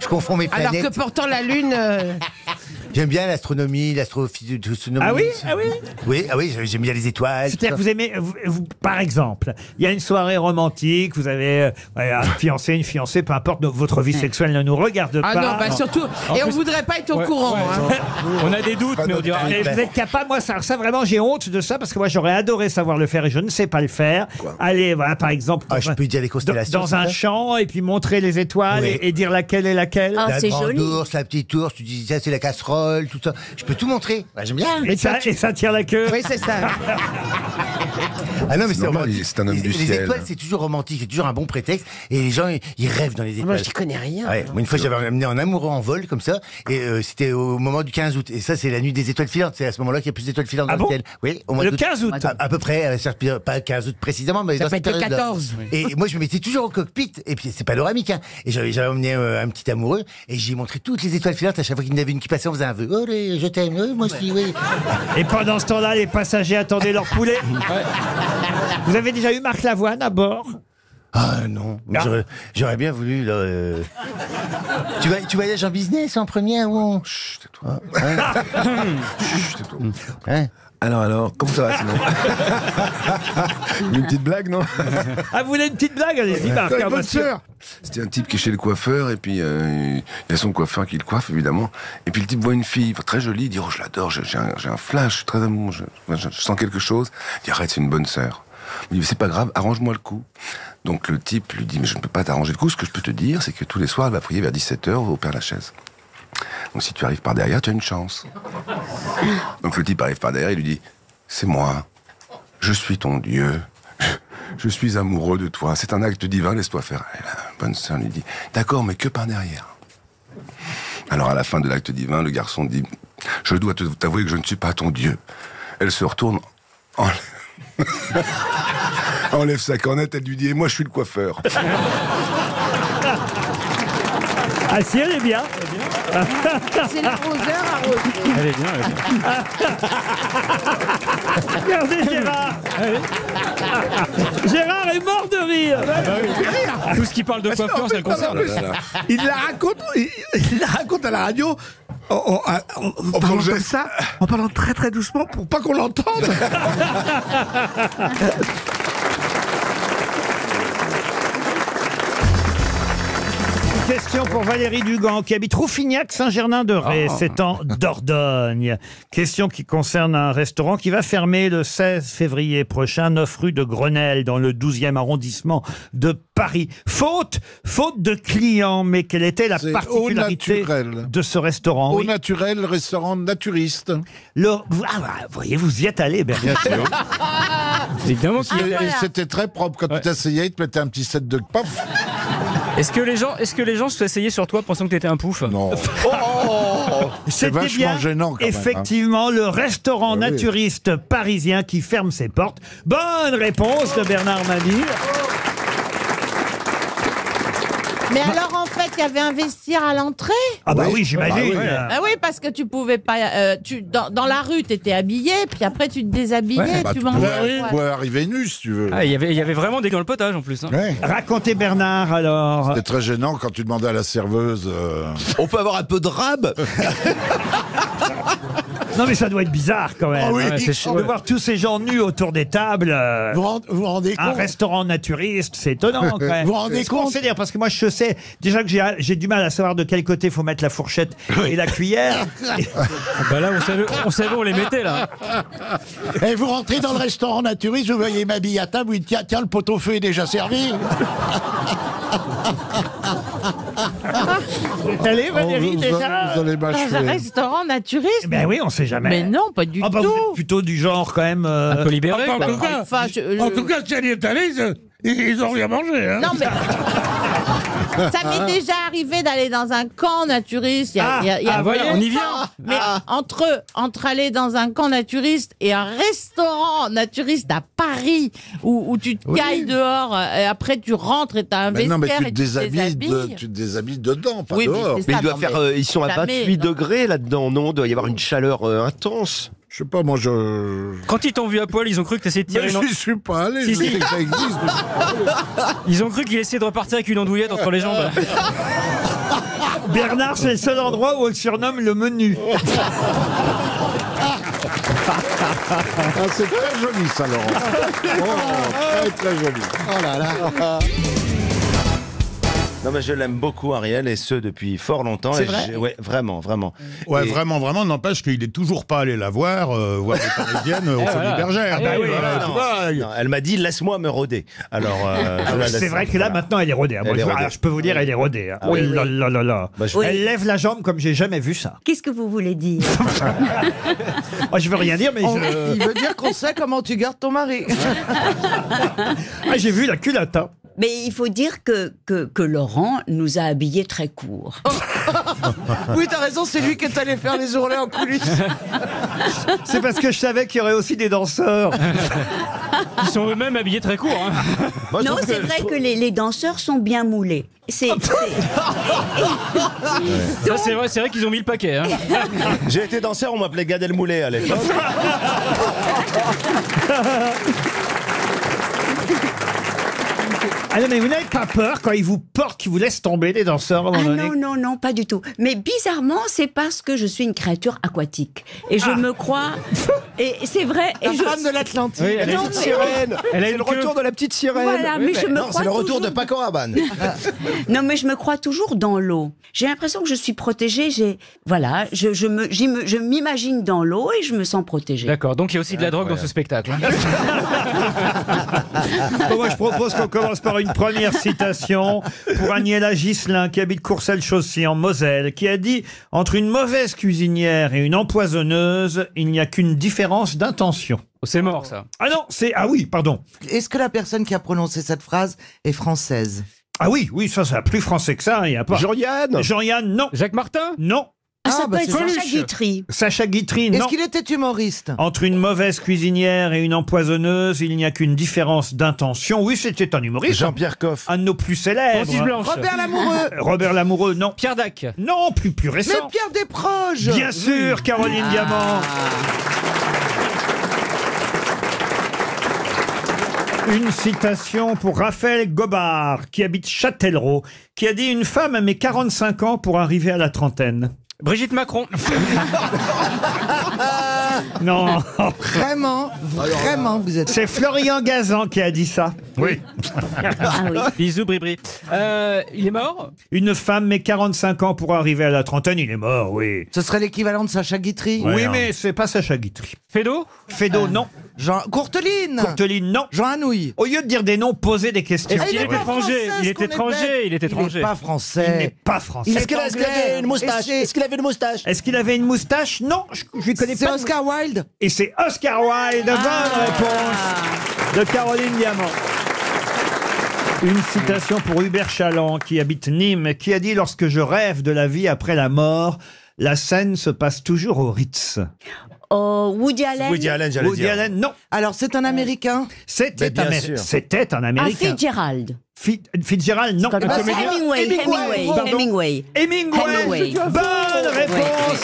Je confonds mes planètes. Alors que pourtant, la Lune... Euh... J'aime bien l'astronomie, l'astrophysique. Ah oui, ah oui, oui, ah oui, j'aime bien les étoiles. C'est-à-dire que vous aimez, vous, vous, par exemple, il y a une soirée romantique, vous avez euh, un fiancé, une fiancée, peu importe, donc votre vie sexuelle ne nous regarde pas. Ah non, bah surtout, et on voudrait pas être au ouais, courant. Ouais, hein. On a des doutes, mais on dira. Et vous êtes capable, moi, ça, ça vraiment, j'ai honte de ça parce que moi, j'aurais adoré savoir le faire et je ne sais pas le faire. Quoi? Aller, voilà, par exemple, ah, je peux dire les constellations, dans, dans un champ et puis montrer les étoiles oui. et, et dire laquelle est laquelle. Ah, la grande ours, la petite ours, tu dis ça, c'est la casserole. Tout ça. Je peux tout montrer. Bah, j'aime bien. Et ça, ça, tu... et ça tire la queue. Oui, c'est ça. Ah non, mais c'est un homme les, du les ciel. Les étoiles, c'est toujours romantique, c'est toujours un bon prétexte. Et les gens, ils rêvent dans les étoiles. Moi, je n'y connais rien. Ouais, une fois, j'avais amené un amoureux en vol, comme ça, et euh, c'était au moment du quinze août. Et ça, c'est la nuit des étoiles filantes. C'est à ce moment-là qu'il y a plus d'étoiles filantes ah dans bon le ciel. Oui, au mois le quinze août. À, à peu près, euh, pas le quinze août précisément, mais ça dans cette le quatorze. Oui. Et moi, je me mettais toujours au cockpit, et puis c'est panoramique. Hein. Et j'avais amené euh, un petit amoureux, et j'ai montré toutes les étoiles filantes. À chaque fois qu'il y en avait une qui passait, on faisait un vœu. Oh, je t'aime, oh, moi aussi, oui. Et pendant ce temps-là, les passagers attendaient leur poulet. Vous avez déjà eu Marc Lavoine à bord? Ah non, j'aurais bien voulu... Là, euh... tu, vas, tu voyages en business en premier ou en... Chut, tais-toi. Ah, ouais. Chut, tais-toi. Ouais. Alors, alors, comment ça va sinon? Une petite blague, non? Ah, vous voulez une petite blague? Allez-y, Marc. C'était un type qui est chez le coiffeur, et puis euh, il y a son coiffeur qui le coiffe, évidemment. Et puis le type voit une fille très jolie, il dit: oh, je l'adore, j'ai un, un flash, je suis très amoureux, je, je, je sens quelque chose. Il dit: arrête, c'est une bonne sœur. Il dit: c'est pas grave, arrange-moi le coup. Donc le type lui dit: mais je ne peux pas t'arranger le coup, ce que je peux te dire, c'est que tous les soirs, elle va prier vers dix-sept heures au Père Lachaise. Donc si tu arrives par derrière, tu as une chance. Donc le type arrive par derrière, il lui dit: c'est moi, je suis ton Dieu, je suis amoureux de toi, c'est un acte divin, laisse-toi faire. Et la bonne sœur lui dit: d'accord, mais que par derrière. Alors à la fin de l'acte divin, le garçon dit: je dois t'avouer que je ne suis pas ton Dieu. Elle se retourne, enlève, enlève sa cornette, elle lui dit: et moi je suis le coiffeur. Ah si, elle est bien. C'est l'arroseur arrosé. Elle est bien, elle est bien. Regardez Gérard. Gérard est mort de rire. Ah bah oui. Rire. Tout ce qui parle de coiffure, ça le concerne. Il la raconte, il, il la raconte à la radio. En, en, en, en parlant comme ça, en parlant très très doucement pour pas qu'on l'entende. Question pour Valérie Dugan, qui habite Roufignac, Saint-Germain-de-Ré, oh. C'est en Dordogne. Question qui concerne un restaurant qui va fermer le seize février prochain, neuf rue de Grenelle, dans le douzième arrondissement de Paris. Faute, faute de clients, mais quelle était la particularité de ce restaurant? Au oui. naturel, restaurant naturiste. Le... Ah bah, vous voyez, vous y êtes allé, Bertrand. Évidemment. Ah, voilà. C'était très propre. Quand ouais. tu t'essayais, ils te mettaient un petit set de pof. Est-ce que les gens, est-ce que les gens se sont essayés sur toi pensant que t'étais un pouf? Non. Oh, c'était vachement bien, gênant quand même, effectivement, hein. Le restaurant oui. naturiste parisien qui ferme ses portes. Bonne réponse de Bernard Mabille. Mais alors, en fait, il y avait un vestiaire à l'entrée? Ah bah oui, oui j'imagine. Ah oui. Euh... ah oui, parce que tu pouvais pas... Euh, tu, dans, dans la rue, tu étais habillé, puis après, tu te déshabillais. Ouais, bah, tu, tu pouvais, arriver, ouais. pouvais arriver nu, si tu veux. Ah, y avait, y avait vraiment des gants-le-potage, en plus. Hein. Ouais. Racontez, Bernard, alors. C'était très gênant quand tu demandais à la serveuse... Euh... On peut avoir un peu de rab? Non, mais ça doit être bizarre, quand même. Oh, oui, ouais, c'est de voir tous ces gens nus autour des tables. Euh, vous rend, vous rendez un compte? Restaurant naturiste, c'est étonnant, quand même. Vous rendez compte? C'est-à-dire, parce que moi, je sais déjà que j'ai du mal à savoir de quel côté il faut mettre la fourchette oui. et la cuillère. Ben là, on savait, on savait où on les mettait, là. Et vous rentrez dans le restaurant naturiste, vous voyez ma bille à table, vous dites: tiens, tiens, le pot-au-feu est déjà servi. Vous êtes allé, Valérie, oh, déjà allez, dans un restaurant naturiste? Ben oui, on sait jamais. Mais non, pas du oh, bah, tout. Vous êtes plutôt du genre, quand même... Euh... Un peu libéré. Ah, bah, en, tout cas, enfin, je... en tout cas, si elle y est allée, ils n'ont rien mangé. Hein. Non, mais... Ça m'est déjà arrivé d'aller dans un camp naturiste. Il y a, ah, il y a, il y a ah, voilà, on y vient. Mais ah. entre, entre aller dans un camp naturiste et un restaurant naturiste à Paris où, où tu te oui. cailles dehors, et après tu rentres et t'as un mais vestiaire non, mais tu et tu te déshabilles. De, tu te déshabilles dedans, pas oui, dehors. Mais, ça, mais il doit non, faire, euh, ils sont à vingt-huit degrés là-dedans, non? Il doit y avoir une chaleur euh, intense. Je sais pas, moi je... Quand ils t'ont vu à poil, ils ont cru que t'essayais de tirer... Mais une... je suis pas allé, si, je si. sais que ça existe. Ils ont cru qu'il essayait de repartir avec une andouillette entre les jambes. Bernard, c'est le seul endroit où on le surnomme le menu. Ah, c'est très joli ça, Laurent. Oh, très très joli. Oh là là. Non mais je l'aime beaucoup, Arielle, et ce depuis fort longtemps. C'est vrai je... ouais, vraiment, vraiment. Ouais, et... vraiment, vraiment. N'empêche qu'il n'est toujours pas allé la voir, euh, voir les Parisiennes au Folies Bergères. Bah, oui, voilà, non. Tu vois, non, elle m'a dit: laisse-moi me rôder. Alors, euh, ah, c'est vrai que là, voilà. maintenant, elle est rodée. Hein. Elle Moi, est je, rodée. Alors, je peux vous dire, elle est rodée. Hein. Ah, oui, oui. La, la, la, la. Bah, je... oui. Elle lève la jambe comme j'ai jamais vu ça. Qu'est-ce que vous voulez dire? Oh, je veux rien dire, mais On... je... il veut dire qu'on sait comment tu gardes ton mari. Ah, j'ai vu la culotte. Hein. Mais il faut dire que, que, que Laurent nous a habillés très courts. Oui, t'as raison, c'est lui qui est allé faire les ourlets en coulisses. C'est parce que je savais qu'il y aurait aussi des danseurs. Ils sont eux-mêmes habillés très courts. Hein. Moi, non, c'est vrai que les, les danseurs sont bien moulés. C'est ouais. vrai, vrai qu'ils ont mis le paquet. Hein. J'ai été danseur, on m'appelait Gad Elmaleh à l'époque. Ah non, mais vous n'avez pas peur quand ils vous portent, qu'ils vous laissent tomber les danseurs? Ah non, non, non, pas du tout. Mais bizarrement, c'est parce que je suis une créature aquatique. Et je ah. me crois... Et c'est vrai... Et la je... femme de l'Atlantique. Oui, elle, elle, mais... elle a eu le retour de la petite sirène. Voilà, oui, mais, mais je me non, crois c'est le retour toujours... de Paco Rabanne. Non, mais je me crois toujours dans l'eau. J'ai l'impression que je suis protégée. J'ai... Voilà, je, je, me, je m'imagine dans l'eau et je me sens protégée. D'accord, donc il y a aussi de la ah, drogue ouais. dans ce spectacle. Bon, moi, je propose qu'on commence par une première citation pour Agnella Gislin, qui habite Courcelles-Chaussy en Moselle, qui a dit « Entre une mauvaise cuisinière et une empoisonneuse, il n'y a qu'une différence d'intention. » C'est mort, ça. Ah non, c'est... Ah oui, pardon. Est-ce que la personne qui a prononcé cette phrase est française? Ah oui, oui, ça, ça a plus français que ça, il n'y a pas... Jean-Yann Jean-Yann, non. Jacques Martin? Non. Ah, ça ah, peut bah, être Sacha Guitry. Sacha Guitry, non. Est-ce qu'il était humoriste? Entre une mauvaise cuisinière et une empoisonneuse, il n'y a qu'une différence d'intention. Oui, c'était un humoriste. Jean-Pierre Coff. Un de nos plus célèbres. Robert Lamoureux. Robert Lamoureux, non. Pierre Dac. Non, plus, plus récent. Mais Pierre Desproges. Bien sûr, oui. Caroline ah. Diament. Une citation pour Raphaël Gobard, qui habite Châtellerault, qui a dit « Une femme met quarante-cinq ans pour arriver à la trentaine ». Brigitte Macron. Non. Vraiment, vraiment, vous êtes... C'est Florian Gazan qui a dit ça. Oui. Ah oui. Bisous, Bribri. Euh, il est mort? Une femme met quarante-cinq ans pour arriver à la trentaine, il est mort, oui. Ce serait l'équivalent de Sacha Guitry? Ouais, oui, non. mais c'est pas Sacha Guitry. Fédo? Fédo, euh, non. Jean... Courteline? Courteline, non. Jean Anouilh? Au lieu de dire des noms, posez des questions. Est-ce qu'il est étranger? Il est étranger, il est étranger. Il n'est pas français. Il n'est pas français. Est-ce qu'il avait une moustache? Est-ce qu'il avait une moustache? Est-ce qu'il avait une moustache? Non, je ne connais pas. Oscar Wilde. Et c'est Oscar Wilde, bonne ah. réponse de Caroline Diament. Une citation pour Hubert Chaland, qui habite Nîmes, qui a dit « Lorsque je rêve de la vie après la mort, la scène se passe toujours au Ritz ». Oh, Woody Allen. Woody Allen, j'allais dire. Woody Allen, non. Alors, c'est un Américain. C'était un, c'était un Américain. Ah, Fitzgerald. Fi Fitzgerald, non. Ah, Hemingway. Hemingway. Hemingway. Hemingway. Bonne réponse.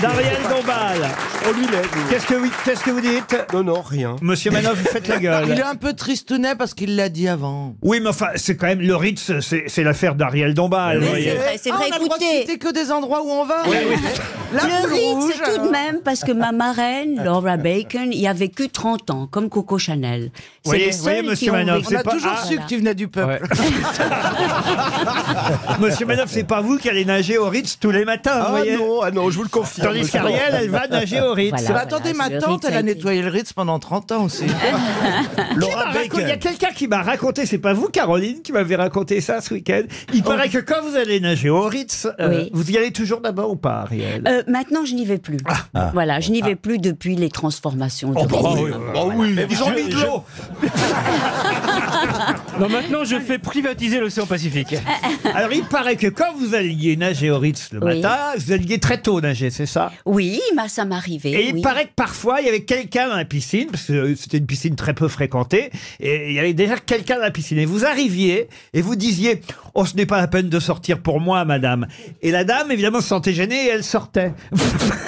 D'Arielle Dombasle. Oh, lui, qu'est-ce que vous, qu'est-ce que vous dites? Non, non, rien. Monsieur Manoff, vous faites la gueule. Il est un peu tristounet parce qu'il l'a dit avant. Oui, mais enfin, c'est quand même le Ritz, c'est l'affaire d'Arielle Dombasle. C'est vrai, écoutez. C'était que des endroits où on va. Le Ritz, tout de même, parce que ma marraine, Laura Bacon, y a vécu trente ans, comme Coco Chanel. C'est les seuls qui ont vécu. On a toujours su que tu venais du peuple. Monsieur Manoff, c'est pas vous qui allez nager au Ritz tous les matins. Ah non, ah non, je vous le confie. Tandis qu'Arielle, elle va nager au Ritz. Voilà, voilà, attendez, ma tante, elle a nettoyé le Ritz pendant trente ans aussi. Il y a quelqu'un qui m'a raconté, c'est pas vous, Caroline, qui m'avez raconté ça ce week-end. Il oh. paraît que quand vous allez nager au Ritz, euh, oui. vous y allez toujours d'abord ou pas, Arielle? euh, Maintenant, je n'y vais plus. Ah. Ah. Voilà, je n'y vais ah. plus depuis les transformations. Oh, bah, oh oui, bah, voilà. oui. Mais ils ont mis de l'eau. Non, maintenant, je fais privatiser l'océan Pacifique. Alors, il paraît que quand vous alliez nager au Ritz le oui. matin, vous alliez très tôt nager, c'est ça? Oui, bah, ça m'arrivait. Et oui. il paraît que parfois, il y avait quelqu'un dans la piscine, parce que c'était une piscine très peu fréquentée, et il y avait déjà quelqu'un dans la piscine. Et vous arriviez, et vous disiez « Oh, ce n'est pas la peine de sortir pour moi, madame. » Et la dame, évidemment, se sentait gênée, et elle sortait.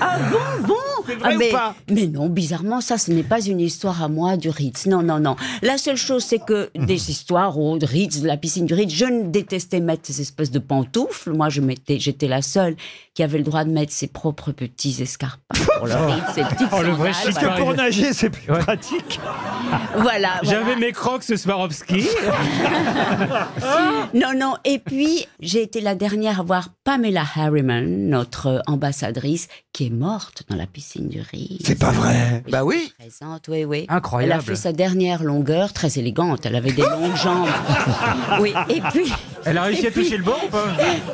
Ah bon, bon. C'est vrai ah, mais, ou pas? Mais non, bizarrement, ça, ce n'est pas une histoire à moi du Ritz. Non, non, non. La seule chose, c'est que des histoires au Ritz, de la piscine du Ritz, je ne détestais mettre ces espèces de pantoufles. Moi, je mettais, j'étais la seule qui avait le droit de mettre ses propres petits escarpins pour le Ritz, ses petites oh, sandales. Vrai, parce voilà. que pour nager, c'est plus ouais. pratique. Voilà. J'avais voilà. mes crocs Swarovski. Non, non. Et puis, j'ai été la dernière à voir Pamela Harriman, notre ambassadrice, qui est morte dans la piscine. C'est pas vrai? Bah oui. Présente, oui, oui. Incroyable. Elle a fait sa dernière longueur, très élégante. Elle avait des longues jambes. Oui. Et puis. Elle a réussi à toucher le banc ou pas?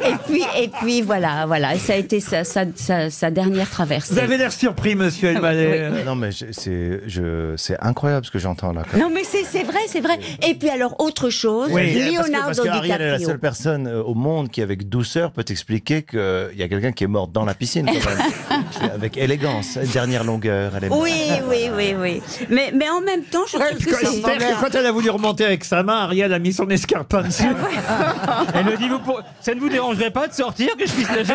Et puis, et puis, voilà, voilà. Ça a été sa, sa, sa, sa dernière traversée. Vous avez l'air surpris, monsieur Elmaleh. Oui. Non, mais c'est incroyable ce que j'entends là. Non, mais c'est vrai, c'est vrai. Et puis alors, autre chose, oui, Leonardo parce que, parce que DiCaprio. Arielle est la seule personne au monde qui, avec douceur, peut t'expliquer qu'il y a quelqu'un qui est mort dans la piscine, quand même. Avec élégance. Dernière longueur, elle est oui, oui, oui, oui. Mais, mais en même temps, je trouve que c'est... Que quand elle a voulu remonter avec sa main, Arielle a mis son escarpin dessus. Elle me dit, vous pour... ça ne vous dérangerait pas de sortir, que je puisse nager?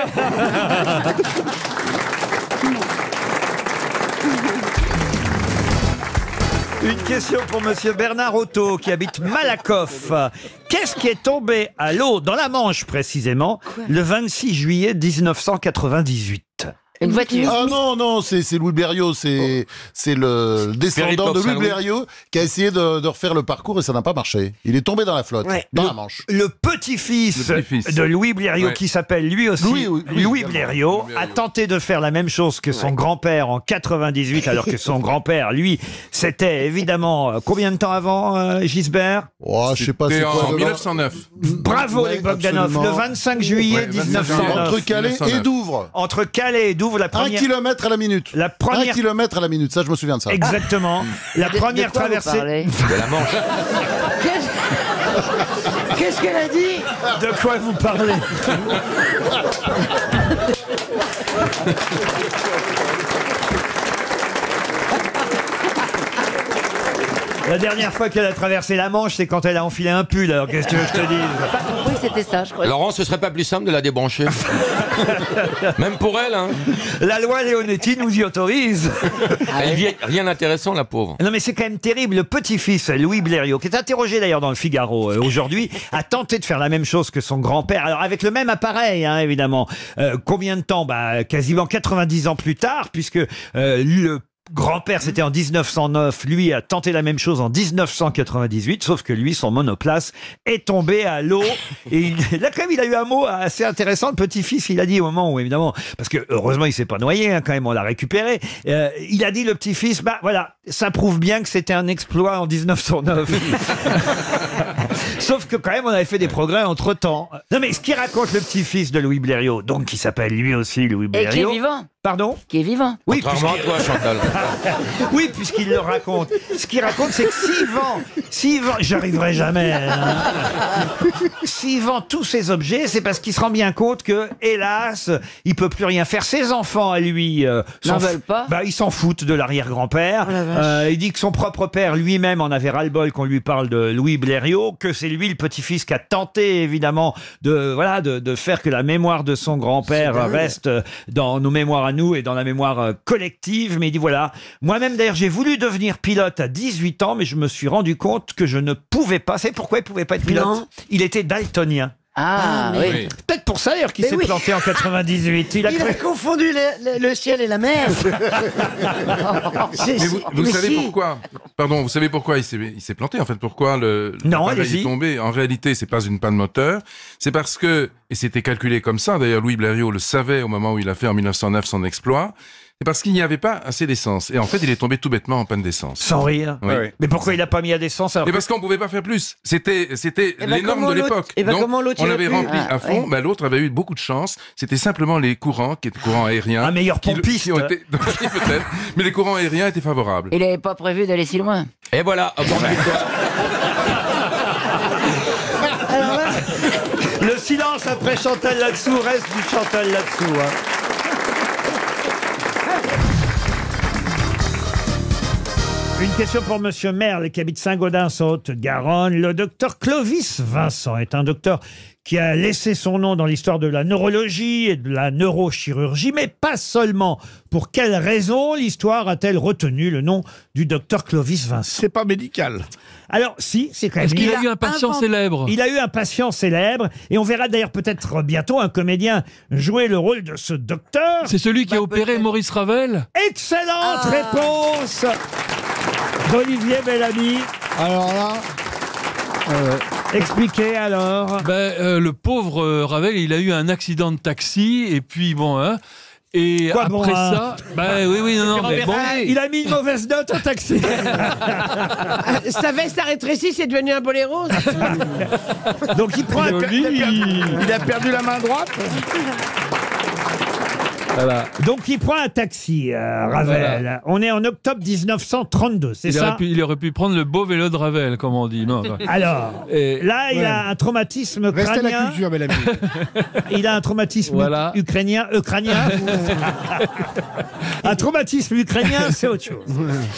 Une question pour monsieur Bernard Otto, qui habite Malakoff. Qu'est-ce qui est tombé à l'eau, dans la Manche précisément, le vingt-six juillet mille neuf cent quatre-vingt-dix-huit? Une voiture. Ah non, non, c'est Louis Blériot, c'est oh. le descendant de Louis Blériot qui a essayé de, de refaire le parcours et ça n'a pas marché. Il est tombé dans la flotte, ouais. dans le, la Manche. Le petit-fils petit de Louis Blériot, ouais. qui s'appelle lui aussi Louis, Louis, Louis, Louis Blériot, a tenté de faire la même chose que son ouais. grand-père en quatre-vingt-dix-huit, alors que son grand-père, lui, c'était évidemment combien de temps avant, euh, Gisbert? oh, Je sais pas, c'est quoi, en mille neuf cent neuf. Bravo, ouais, les Bogdanov, le vingt-cinq juillet mille neuf cent neuf. Entre Calais et Douvres. Entre Calais et Douvres. La première... Un kilomètre à la minute. La première... Un kilomètre à la minute, ça je me souviens de ça. Exactement. La de, première de traversée... De la Manche. Qu'est-ce qu'elle a dit? De quoi vous parlez? La dernière fois qu'elle a traversé la Manche, c'est quand elle a enfilé un pull, alors qu'est-ce que je te dis? J'ai pas compris, c'était ça, je crois. Laurent, ce serait pas plus simple de la débrancher? Même pour elle, hein. La loi Leonetti nous y autorise. Elle vit rien d'intéressant, la pauvre. Non mais c'est quand même terrible, le petit-fils Louis Blériot, qui est interrogé d'ailleurs dans le Figaro euh, aujourd'hui, a tenté de faire la même chose que son grand-père, alors avec le même appareil, hein, évidemment. Euh, combien de temps? Bah, quasiment quatre-vingt-dix ans plus tard, puisque euh, le grand-père, c'était en mille neuf cent neuf, lui a tenté la même chose en mille neuf cent quatre-vingt-dix-huit, sauf que lui, son monoplace est tombé à l'eau. Et il, là, quand même, il a eu un mot assez intéressant, le petit-fils, il a dit au moment où, évidemment, parce que heureusement, il s'est pas noyé, hein, quand même, on l'a récupéré, euh, il a dit, le petit-fils, bah voilà, ça prouve bien que c'était un exploit en mille neuf cent neuf. Sauf que quand même, on avait fait des progrès entre-temps. Non mais ce qu'il raconte le petit-fils de Louis Blériot, donc qui s'appelle lui aussi Louis Blériot... Et qui est vivant. Pardon? Qui est vivant. Oui, contrairement à toi, Chantal. Oui, puisqu'il le raconte. Ce qu'il raconte, c'est que s'il vend... S'il vend... J'arriverai jamais. Hein. S'il vend tous ses objets, c'est parce qu'il se rend bien compte que, hélas, il peut plus rien faire. Ses enfants, à lui... Euh, n'en veulent pas. Bah, ils s'en foutent de l'arrière-grand-père. Oh, la vache. Euh, il dit que son propre père, lui-même, en avait ras-le-bol qu'on lui parle de Louis Blériot, que c'est lui, le petit-fils, qui a tenté, évidemment, de, voilà, de, de faire que la mémoire de son grand-père reste dans nos mémoires à nous et dans la mémoire collective. Mais il dit, voilà, moi-même, d'ailleurs, j'ai voulu devenir pilote à dix-huit ans, mais je me suis rendu compte que je ne pouvais pas. C'est pourquoi il ne pouvait pas être pilote. Non. Il était daltonien. Ah, ah oui. oui. Peut-être pour ça, d'ailleurs, qu'il s'est oui. planté en quatre-vingt-dix-huit. Il a, il a confondu le, le, le ciel et la mer. Mais vous, vous Mais savez si. pourquoi Pardon, vous savez pourquoi il s'est planté, en fait, pourquoi le, non, le est tombé? En réalité, c'est pas une panne moteur. C'est parce que, et c'était calculé comme ça, d'ailleurs, Louis Blériot le savait au moment où il a fait en mille neuf cent neuf son exploit, c'est parce qu'il n'y avait pas assez d'essence. Et en fait, il est tombé tout bêtement en panne d'essence. Sans rire. Oui. Oui. Mais pourquoi il n'a pas mis à l'essence? Et parce qu'on ne pouvait pas faire plus. C'était les normes de l'époque. Et bah comment l'autre? On l'avait rempli ah, à fond. Oui. Bah, l'autre avait eu beaucoup de chance. C'était simplement les courants, qui étaient courants aériens. Un meilleur pompiste. Qui, qui ont été... peut-être. Mais les courants aériens étaient favorables. Il n'avait pas prévu d'aller si loin. Et voilà. Oh, bon, alors là... Le silence après Chantal là-dessous reste du Chantal là-dessous. Hein. Une question pour monsieur Merle, qui habite Saint-Gaudens, en Haute-Garonne. Le docteur Clovis Vincent est un docteur qui a laissé son nom dans l'histoire de la neurologie et de la neurochirurgie, mais pas seulement. Pour quelle raison l'histoire a-t-elle retenu le nom du docteur Clovis Vincent? C'est pas médical. Alors si, c'est quand même... Est-ce qu'il a, a eu un patient invent... célèbre? Il a eu un patient célèbre, et on verra d'ailleurs peut-être bientôt un comédien jouer le rôle de ce docteur. C'est celui qui bah, a opéré Maurice Ravel? Excellente ah. réponse d'Olivier Bellamy. Alors là... Euh... Expliquez alors. Ben, euh, le pauvre euh, Ravel, il a eu un accident de taxi, et puis bon... Hein, et quoi, après bon, ça... Hein. Ben oui, oui, non, non, mais bon... Il a mis une mauvaise note au taxi. Sa veste a rétréci, c'est devenu un boléro. Donc il prend... Un... Il a perdu la main droite. Voilà. Donc il prend un taxi, euh, Ravel. Voilà. On est en octobre mille neuf cent trente-deux, c'est ça? aurait pu, Il aurait pu prendre le beau vélo de Ravel, comme on dit. Non, enfin. Alors, Et, là, ouais. il a un traumatisme Restez crânien. Restez à la culture, belle amie. Il a un traumatisme voilà. ukrainien. Ukrainien. Un traumatisme ukrainien, c'est autre chose.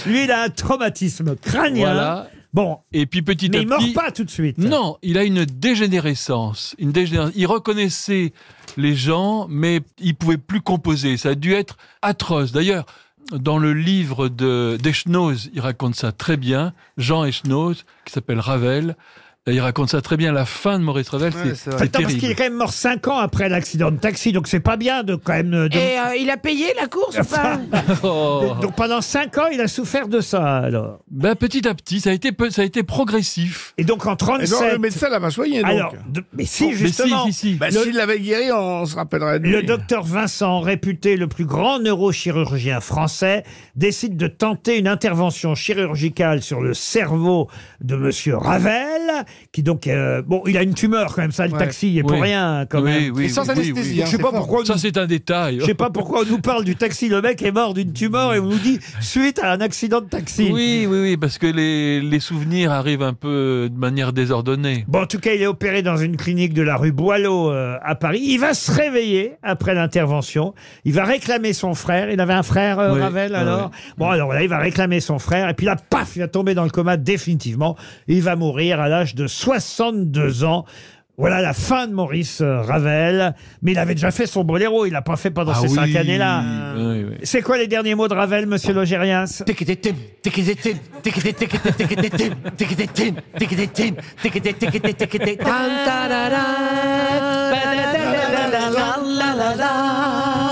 Lui, il a un traumatisme crânien. Voilà. Bon, et puis petit mais à il ne meurt pas tout de suite. Non, il a une dégénérescence. Une dégénérescence. Il reconnaissait les gens, mais il ne pouvait plus composer. Ça a dû être atroce. D'ailleurs, dans le livre d'Eschnoz, il raconte ça très bien, Jean Eschnoz, qui s'appelle Ravel. Il raconte ça très bien, la fin de Maurice Ravel, ouais, c'est terrible. Parce qu'il est quand même mort cinq ans après l'accident de taxi, donc c'est pas bien de quand même... De... Et euh, il a payé la course ou pas? Oh. Donc pendant cinq ans, il a souffert de ça, alors ben, petit à petit, ça a été, ça a été progressif. Et donc en trente-sept... Et donc, le médecin l'avait soigné, donc alors, de... Mais si, justement... Mais si, si, si. Ben, le... S'il l'avait guéri, on se rappellerait de lui. Le docteur Vincent, réputé le plus grand neurochirurgien français, décide de tenter une intervention chirurgicale sur le cerveau de monsieur Ravel... Qui donc, euh, bon, il a une tumeur quand même, ça, le ouais. taxi, il est pour oui. rien quand même. Oui, oui, et sans oui, anesthésie. Oui, oui. Je sais pas pourquoi nous... Ça, c'est un détail. Je sais pas pourquoi on nous parle du taxi. Le mec est mort d'une tumeur et on nous dit suite à un accident de taxi. Oui, oui, oui, parce que les, les souvenirs arrivent un peu de manière désordonnée. Bon, en tout cas, il est opéré dans une clinique de la rue Boileau euh, à Paris. Il va se réveiller après l'intervention. Il va réclamer son frère. Il avait un frère, euh, oui, Ravel, alors. Oui. Bon, alors là, il va réclamer son frère. Et puis là, paf, il va tomber dans le coma définitivement. Il va mourir à l'âge de soixante-deux ans. Voilà la fin de Maurice Ravel. Mais il avait déjà fait son boléro, il l'a pas fait pendant ah ces oui, cinq années-là. Oui, oui. C'est quoi les derniers mots de Ravel, monsieur Logérias?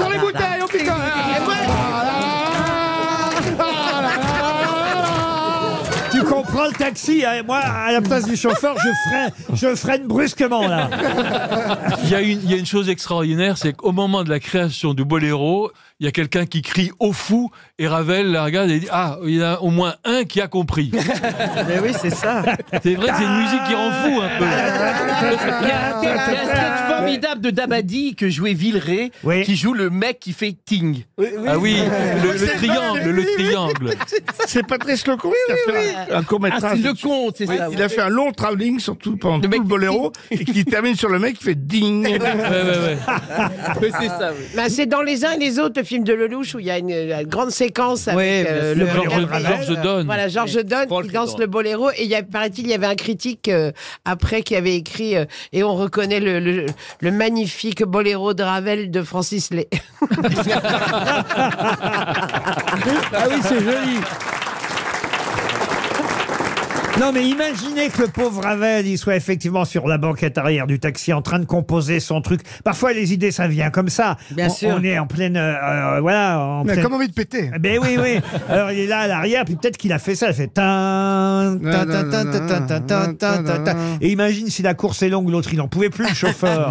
sort les bouteilles, on pique. Prends le taxi, hein, moi, à la place du chauffeur, je freine, je freine brusquement, là. Il y a une, il y a une chose extraordinaire, c'est qu'au moment de la création du boléro, il y a quelqu'un qui crie au fou, et Ravel la regarde et dit « Ah, il y en a au moins un qui a compris ». Mais oui, c'est ça. C'est vrai, c'est une musique qui rend fou, un peu. Il y a, il y a un sketch formidable de Dabadi que jouait Villeray, oui. qui joue le mec qui fait « ting oui, ». Oui. Ah oui, le, le triangle, le triangle. C'est Patrice Lecomte qui a fait oui, oui. un, un court-métrage. Ah, c'est Lecomte, c'est oui, ça. Il oui. a fait un long travelling sur tout, pendant le, tout le boléro, et qui termine sur le mec qui fait « ding ». Ouais, ouais, ouais. Mais c'est ça, oui. Bah, c'est dans les uns et les autres film de Lelouch où il y a une, une grande séquence avec ouais, euh, le Georges Donne. Voilà, Georges Donne qui danse le boléro. Et paraît-il, il y avait un critique euh, après qui avait écrit euh, et on reconnaît le, le, le magnifique boléro de Ravel de Francis Lay. Ah oui, c'est joli. Non mais imaginez que le pauvre Ravel, il soit effectivement sur la banquette arrière du taxi en train de composer son truc. Parfois les idées, ça vient comme ça. Bien on, sûr. On est en pleine, euh, voilà. En mais pleine... comme envie de péter. Ben oui, oui. Alors il est là à l'arrière, puis peut-être qu'il a fait ça. Il fait tin, tin, tin, tin, tin, tin, tin, tin, tin. Et imagine si la course est longue, l'autre il n'en pouvait plus, le chauffeur.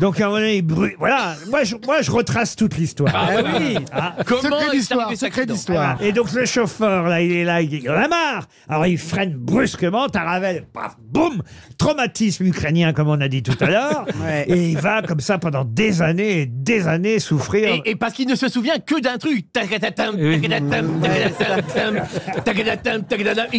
Donc à un moment donné, il brûle. Voilà. Moi je, moi je retrace toute l'histoire. Ah oui. Ah. Comment l'histoire, secret d'histoire. Et donc le chauffeur là, il est là, il en a marre. Alors il freine brusquement, t'as Ravel, paf, boum, traumatisme ukrainien comme on a dit tout à l'heure, ouais. et il va comme ça pendant des années et des années souffrir. Et, et parce qu'il ne se souvient que d'un truc. Il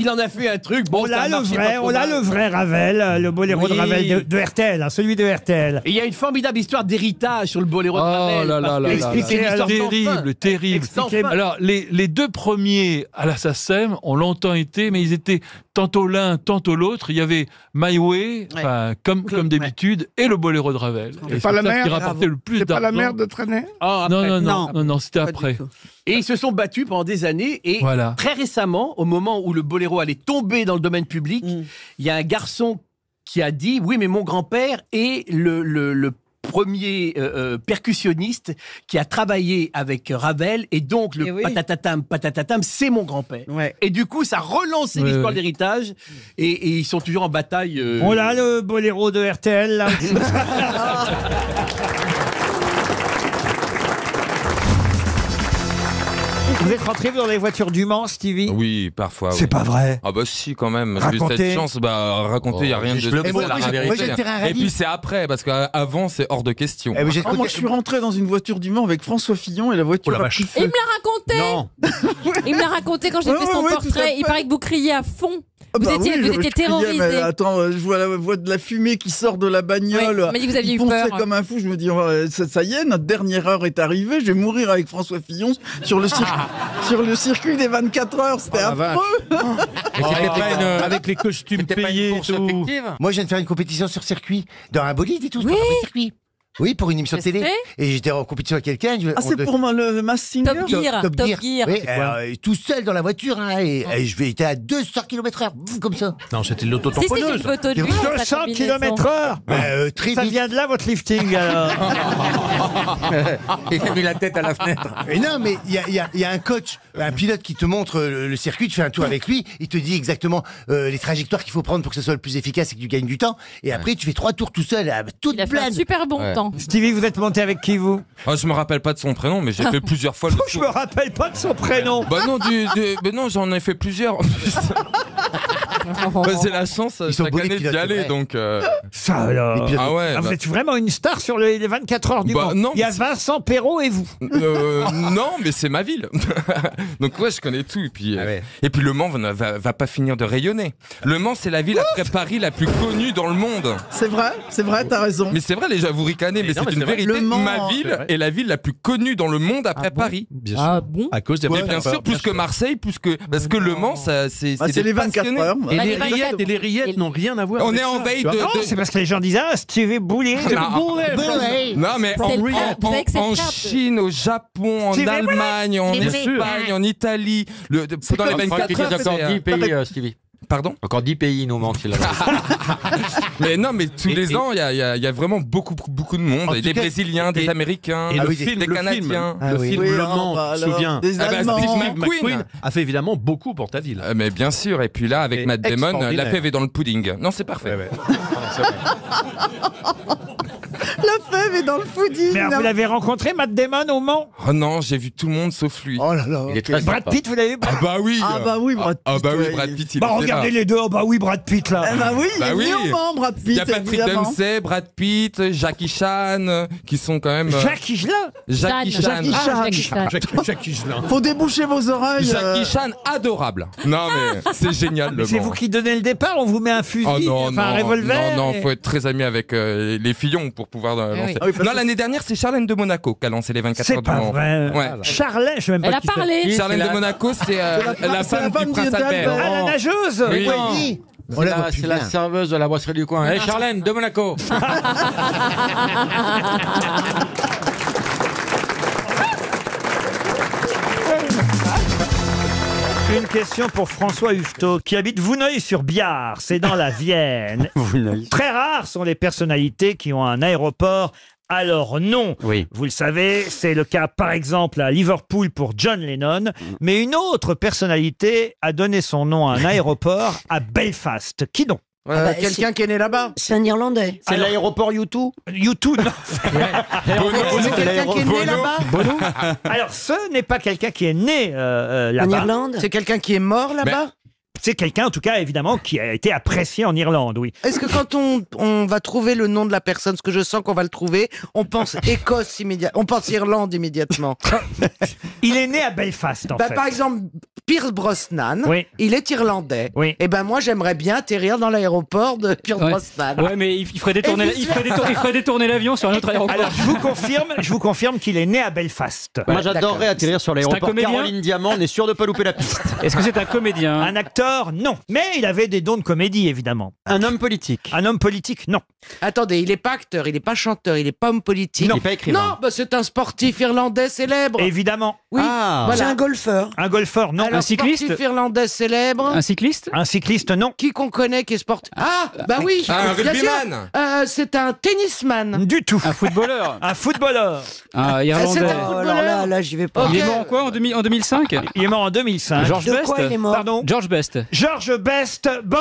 en a fait un truc. Bon, on a le vrai, on a le vrai Ravel, le boléro oui. de Ravel de, de R T L, hein, celui de R T L. Et il y a une formidable histoire d'héritage sur le boléro oh de Ravel. Là là là expliquez là là. Terrible, terrible. Alors les, les deux premiers à la SACEM ont longtemps été, mais ils étaient tantôt l'un, tantôt l'autre. Il y avait My Way, ouais. comme, comme d'habitude, ouais. et le boléro de Ravel. C'est pas, pas la mère de Trenet oh, non, non, non, non, non, non c'était après. Et ils se sont battus pendant des années. Et voilà. Très récemment, au moment où le boléro allait tomber dans le domaine public, il mm. y a un garçon qui a dit « Oui, mais mon grand-père est le, le, le premier euh, percussionniste qui a travaillé avec Ravel et donc le et oui. patatatam, patatatam, c'est mon grand-père. Ouais. Et du coup, ça relance ouais, l'histoire ouais. d'héritage et, et ils sont toujours en bataille. Euh... On a le boléro de R T L, là. Vous êtes rentré dans les voitures du Mans, Stevie? Oui, parfois. C'est oui. pas vrai. Ah bah si, quand même. Raconter. J'ai eu cette chance, bah raconter, il n'y a rien de... Et, moi, la moi, vérité, hein. Et puis c'est après, parce qu'avant, c'est hors de question. Eh, ah, moi, je suis rentré dans une voiture du Mans avec François Fillon et la voiture... Oh, la vache. Il me l'a raconté. Non. Il me l'a raconté quand j'ai fait son portrait. Il paraît que vous criez à fond. Vous bah étiez, oui, vous étiez terrorisé. Criais, mais attends, je vois, la, vois de la fumée qui sort de la bagnole. Oui, mais vous aviez eu peur. Comme un fou, je me dis, oh, ça, ça y est, notre dernière heure est arrivée, je vais mourir avec François Fillon sur le, cir sur le circuit des vingt-quatre heures. C'était oh, affreux. Oh, une, euh, avec les costumes payés et tout. Moi, je viens de faire une compétition sur circuit, dans un bolide et tout, oui. Dans un circuit. Oui, pour une émission de télé. Et j'étais en compétition avec quelqu'un. Ah, c'est de... pour moi, le, le Mass Singer. Top Gear. Top, top Gear. Gear. Oui, euh, tout seul dans la voiture. Hein, et, oh. et je vais être à deux cents kilomètres heure. Comme ça. Non, c'était l'auto-tamponneuse. Si, deux cents kilomètres heure. Bah, euh, ça vient de là, votre lifting, alors. Il a mis la tête à la fenêtre. Mais non, mais il y, y, y a un coach, un pilote qui te montre le, le circuit. Tu fais un tour avec lui. Il te dit exactement euh, les trajectoires qu'il faut prendre pour que ce soit le plus efficace et que tu gagnes du temps. Et après, tu fais trois tours tout seul, à toute il a pleine. Fait un super bon ouais. temps. Stevie, vous êtes monté avec qui, vous? Oh, je me rappelle pas de son prénom, mais j'ai fait plusieurs fois le tour. Je me rappelle pas de son prénom. Bah non, du, du, mais non, j'en ai fait plusieurs. Bah, c'est la chance chaque année d'y aller, donc. Euh... Ça alors. Ah ouais. Ah, vous bah... êtes vraiment une star sur les vingt-quatre heures du bah, monde. Il y a Vincent Perrault et vous. Euh, non, mais c'est ma ville. Donc ouais, je connais tout. Et puis, ah ouais. et puis Le Mans va, va, va pas finir de rayonner. Le Mans, c'est la ville après Paris la plus connue dans le monde. C'est vrai, c'est vrai, t'as raison. Mais c'est vrai, les gens vous ricanez, mais, mais c'est une vrai. vérité. Mans, ma ville est, est la ville la plus connue dans le monde après ah bon Paris. Bien sûr. Ah bon. À cause des ouais, bien sûr, plus que Marseille, plus que parce que Le Mans, c'est. C'est les vingt-quatre heures. Et les, rillettes, et les rillettes n'ont rien à voir. On est en veille de. Non, c'est parce que les gens disent ah, Stevie Boulet. Non, mais en Chine, au Japon, en Allemagne, en Espagne, en Italie, dans les vingt-quatre heures, Stevie. Pardon ? Encore dix pays nous manquent. Mais non, mais tous et, les et ans, il y, y, y a vraiment beaucoup, beaucoup de monde. Des cas, Brésiliens, des Américains, et le, le film, des le Canadiens. Film. Ah, le oui. film oui, Le Mans, bah, je me souviens. Des ah, bah, Steve McQueen a fait évidemment beaucoup pour ta ville. Euh, mais bien sûr. Et puis là, avec et Matt Damon, la fève est dans le pudding. Non, c'est parfait. Ouais, ouais. La fève est dans le pudding. Mais alors, vous l'avez rencontré, Matt Damon, au Mans ? Oh non, j'ai vu tout le monde sauf lui. Oh là là. Il est très Brad Pitt, vous l'avez vu ? Ah bah oui. Ah bah oui, Brad Pitt. Ah bah oui, Brad Pitt. Regardez les deux, oh bah oui, Brad Pitt là. Eh bah oui, bah il est oui. Venu au Mans, Brad Pitt. Il y a Patrick Dempsey, Brad Pitt, Jackie Chan, qui sont quand même. Euh... Jackie Chan. Jackie Chan. Jackie Chan. Ah, Jackie Chan. Jackie, Jackie Chan. Faut déboucher vos oreilles. Jackie Chan, adorable. Non mais c'est génial. C'est vous qui donnez le départ, on vous met un fusil, oh, non, enfin, non, un revolver. Non, non, et... faut être très ami avec euh, les Fillons pour pouvoir euh, lancer. Oui. Non, l'année dernière, c'est Charlène de Monaco qui a lancé les vingt-quatre heures du Mans. Ouais. Voilà. Charlène, je sais même pas. Elle a parlé. Charlène de Monaco, c'est la femme du prince Albert. Ah, la nageuse. Oui, oui. C'est la, la, la serveuse de la brasserie du coin. Hey, Charlène de Monaco. Une question pour François Huffetot, qui habite Vouneuil-sur-Biard, c'est dans la Vienne. Très rares sont les personnalités qui ont un aéroport. Alors non, oui. Vous le savez, c'est le cas par exemple à Liverpool pour John Lennon, mais une autre personnalité a donné son nom à un aéroport à Belfast. Qui donc ? Euh, ah bah, quelqu'un qui est né là-bas. C'est un Irlandais. C'est l'aéroport U deux. U deux, non. C'est quelqu'un qui est né là-bas. Alors ce n'est pas quelqu'un qui est né euh, là-bas. En Irlande. C'est quelqu'un qui est mort là-bas. Ben... C'est quelqu'un, en tout cas, évidemment, qui a été apprécié en Irlande, oui. Est-ce que quand on, on va trouver le nom de la personne, ce que je sens qu'on va le trouver, on pense Écosse immédiatement, on pense Irlande immédiatement. Il est né à Belfast, en bah, fait. Par exemple, Pierce Brosnan, oui. Il est irlandais. Oui. Et ben moi, j'aimerais bien atterrir dans l'aéroport de Pierce ouais. Brosnan. Ouais, mais il, il ferait détourner, il ferait détourner, il ferait détourner l'avion sur un autre aéroport. Alors, je vous confirme, je vous confirme qu'il est né à Belfast. Bah, moi, j'adorerais atterrir sur l'aéroport Caroline Diament. On est sûr de pas louper la piste. Est-ce que c'est un comédien? Un acteur? Non. Mais il avait des dons de comédie, évidemment. Un homme politique. Un homme politique, non. Attendez, il n'est pas acteur, il n'est pas chanteur, il n'est pas homme politique. Non, il n'est pas écrivain. Non, bah c'est un sportif irlandais célèbre. Évidemment. Oui. Ah, voilà. C'est un golfeur. Un golfeur, non. Alors, un cycliste. Un sportif irlandais célèbre. Un cycliste. Un cycliste, non. Qui qu'on connaît qui est sportif. Ah, bah oui. Un rugbyman. Euh, c'est un tennisman. Du tout. Un footballeur. Un footballeur. Ah, irlandais. Un footballeur. Alors là, là j'y vais pas. Okay. Il est mort en quoi en, deux mille cinq? Il est mort en deux mille cinq. George de Best. Quoi, il est mort. Pardon. George Best. Georges Best, bonne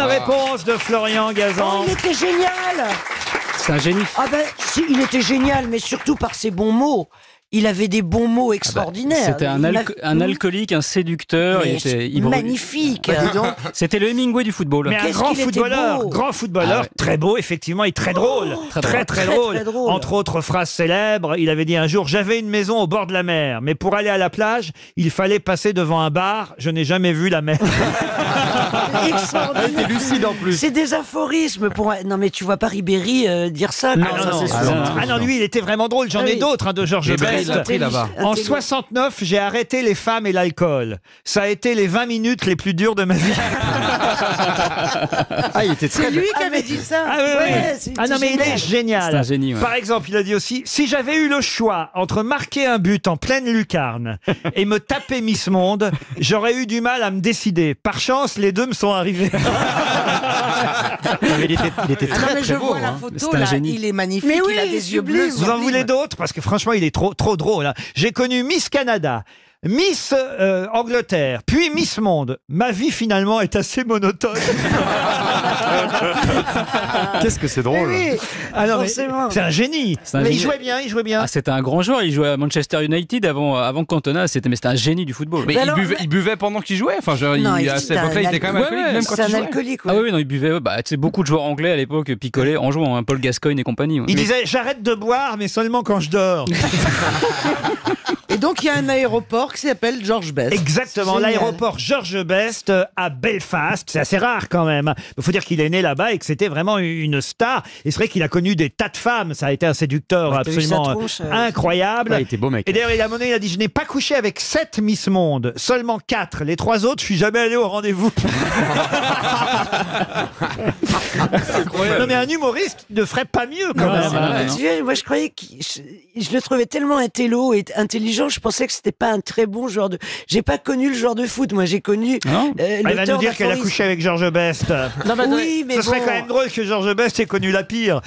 ah. réponse de Florian Gazan. Oh, il était génial. C'est un génie. Ah ben, si, il était génial, mais surtout par ses bons mots. il avait des bons mots extraordinaires. Ah bah, c'était un, alco a... un alcoolique, un séducteur. Il était hybride. Magnifique. Ah, c'était le Hemingway du football. Mais un grand footballeur, grand footballeur, ah, ouais. très beau effectivement et très drôle, oh, très, très, très, très, drôle. très très drôle. Entre autres phrases célèbres, il avait dit un jour: j'avais une maison au bord de la mer, mais pour aller à la plage, il fallait passer devant un bar. Je n'ai jamais vu la mer. Extraordinaire. Elle était lucide en plus. C'est des aphorismes pour. Non mais tu vois pas Ribéry euh, dire ça. Non, non, non, ça non, non, ah non, lui il était vraiment drôle. J'en ah, ai oui. d'autres hein, de Georges Best. En soixante-neuf, j'ai arrêté les femmes et l'alcool. Ça a été les vingt minutes les plus dures de ma vie. Ah, il était très... C'est lui qui avait dit ça. Ah, oui, ouais, oui. ah non mais génial. il est génial. Est un génie, ouais. Par exemple, il a dit aussi: si j'avais eu le choix entre marquer un but en pleine lucarne et me taper Miss Monde, j'aurais eu du mal à me décider. Par chance, les deux me sont arrivés. Il était, il était très, ah non, mais très je beau, vois hein. la photo, là, il est magnifique, mais oui, il a des yeux bleus. Vous en voulez d'autres? Parce que franchement, il est trop, trop drôle. Hein. J'ai connu Miss Canada, Miss euh, Angleterre, puis Miss Monde. Ma vie, finalement, est assez monotone. Qu'est-ce que c'est drôle. Oui, ah c'est un génie. Un mais génie. il jouait bien, il jouait bien. Ah, c'était un grand joueur. Il jouait à Manchester United avant avant Cantona. C'était mais c'était un génie du football. Mais, mais, il, alors, buvait, mais... il buvait pendant qu'il jouait. Enfin, genre, non, il, à cette époque-là, il était quand même alcoolique. Ouais, même quand il jouait. C'est un alcoolique. Ouais. Ah oui, non, il buvait. Bah, tu sais, beaucoup de joueurs anglais à l'époque picolaient en jouant. Hein, Paul Gascoigne et compagnie. Ouais. Il mais... disait: j'arrête de boire, mais seulement quand je dors. Et donc il y a un aéroport qui s'appelle George Best. Exactement, l'aéroport George Best à Belfast. C'est assez rare quand même. Il faut dire qu'il est né là-bas et que c'était vraiment une star. Et c'est vrai qu'il a connu des tas de femmes. Ça a été un séducteur ouais, absolument tronche, euh, incroyable. Ouais, il était beau mec. Et d'ailleurs, il a mené, il a dit: je n'ai pas couché avec sept Miss Monde, seulement quatre. Les trois autres, je suis jamais allé au rendez-vous. Non mais un humoriste ne ferait pas mieux quand non, même. Vrai, tu vois, moi je croyais que je, je le trouvais tellement intello et intelligent. Je pensais que c'était pas un très bon joueur de. J'ai pas connu le joueur de foot. Moi j'ai connu. Non. Euh, bah, il va nous dire qu'elle a couché avec George Best. Non, bah, oui, mais ce bon... serait quand même drôle que George Best ait connu la pire.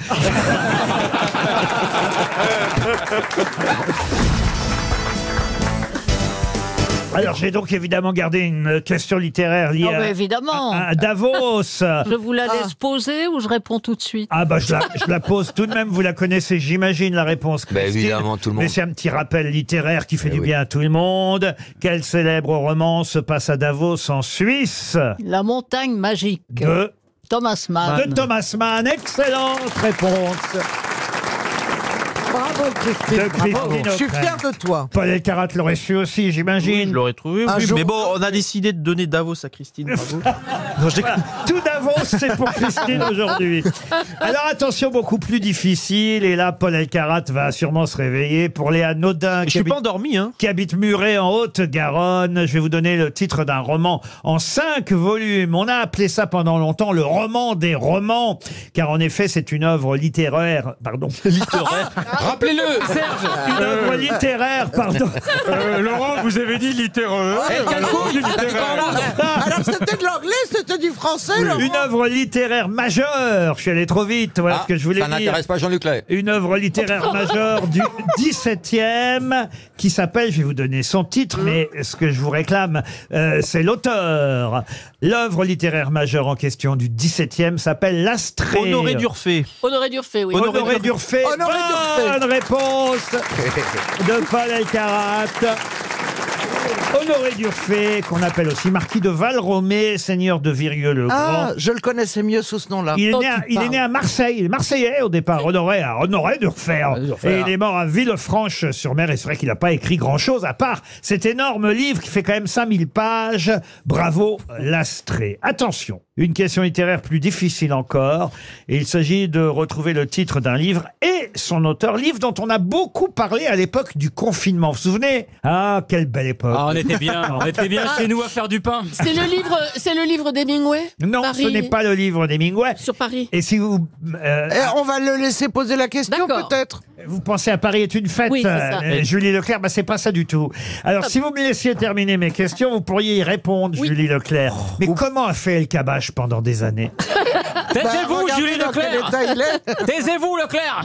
Alors j'ai donc évidemment gardé une question littéraire liée oh, à, évidemment. À, à Davos. Je vous la laisse ah. poser ou je réponds tout de suite? Ah bah je la, je la pose tout de même, vous la connaissez j'imagine la réponse. Bah, évidemment tout le monde. Mais c'est un petit rappel littéraire qui fait eh du oui. bien à tout le monde. Quel célèbre roman se passe à Davos en Suisse? La montagne magique. De Thomas Mann. De Thomas Mann, excellente réponse. Bravo Christine, Bravo. Je suis fier de toi. Paul Elkarat l'aurait su aussi, j'imagine. Oui, je l'aurais trouvé. Oui, mais bon, on a décidé de donner Davos à Christine. Bravo. Non, je... voilà. Tout Davos, c'est pour Christine aujourd'hui. Alors attention, beaucoup plus difficile. Et là, Paul Elkarat va sûrement se réveiller pour Léa Naudin. Je qui suis habite... pas endormi, hein. Qui habite Muret en Haute-Garonne. Je vais vous donner le titre d'un roman en cinq volumes. On a appelé ça pendant longtemps le roman des romans, car en effet, c'est une œuvre littéraire. Pardon. Littéraire. Rappelez-le, Serge. Une œuvre euh, littéraire, pardon. Euh, Laurent, vous avez dit littéreux. Ouais, euh, alors, alors c'était de l'anglais, c'était du français, oui. Laurent. Une œuvre littéraire majeure. Je suis allé trop vite, voilà ah, ce que je voulais ça dire. Ça n'intéresse pas Jean-Luc Lay. Une œuvre littéraire majeure du dix-septième qui s'appelle, je vais vous donner son titre, mm. mais ce que je vous réclame, euh, c'est l'auteur. L'œuvre littéraire majeure en question du dix-septième s'appelle L'Astrée. Honoré d'Urfé. Honoré d'Urfé, oui. Honoré, Honoré d'Urfé. Honoré d'Urfé. Bonne réponse de Paul Elkarat. Honoré d'Urfé, qu'on appelle aussi marquis de Valromé, seigneur de Virieu-le-Grand. Ah, je le connaissais mieux sous ce nom-là. Il, il est né à Marseille, il est marseillais au départ, honoré à Honoré d'Urfé. Hein. Et il est mort à Villefranche-sur-Mer, et c'est vrai qu'il n'a pas écrit grand-chose, à part cet énorme livre qui fait quand même cinq mille pages. Bravo, L'Astrée. Attention, une question littéraire plus difficile encore. Et il s'agit de retrouver le titre d'un livre et son auteur, livre dont on a beaucoup parlé à l'époque du confinement. Vous vous souvenez? Ah, quelle belle époque. Ah, on était bien, on était bien ah, chez nous à faire du pain. C'est le livre, c'est le livre d'Hemingway. Non, Paris. Ce n'est pas le livre d'Hemingway. Sur Paris. Et si vous, euh, et on va le laisser poser la question peut-être. Vous pensez à Paris est une fête, oui, euh, Julie Leclerc, bah c'est pas ça du tout. Alors ah, si vous me laissiez terminer mes questions, vous pourriez y répondre, oui. Julie Leclerc. Mais Ouh. comment a fait El Kabache pendant des années? Taisez-vous, bah, Julie Leclerc. Taisez-vous, Leclerc.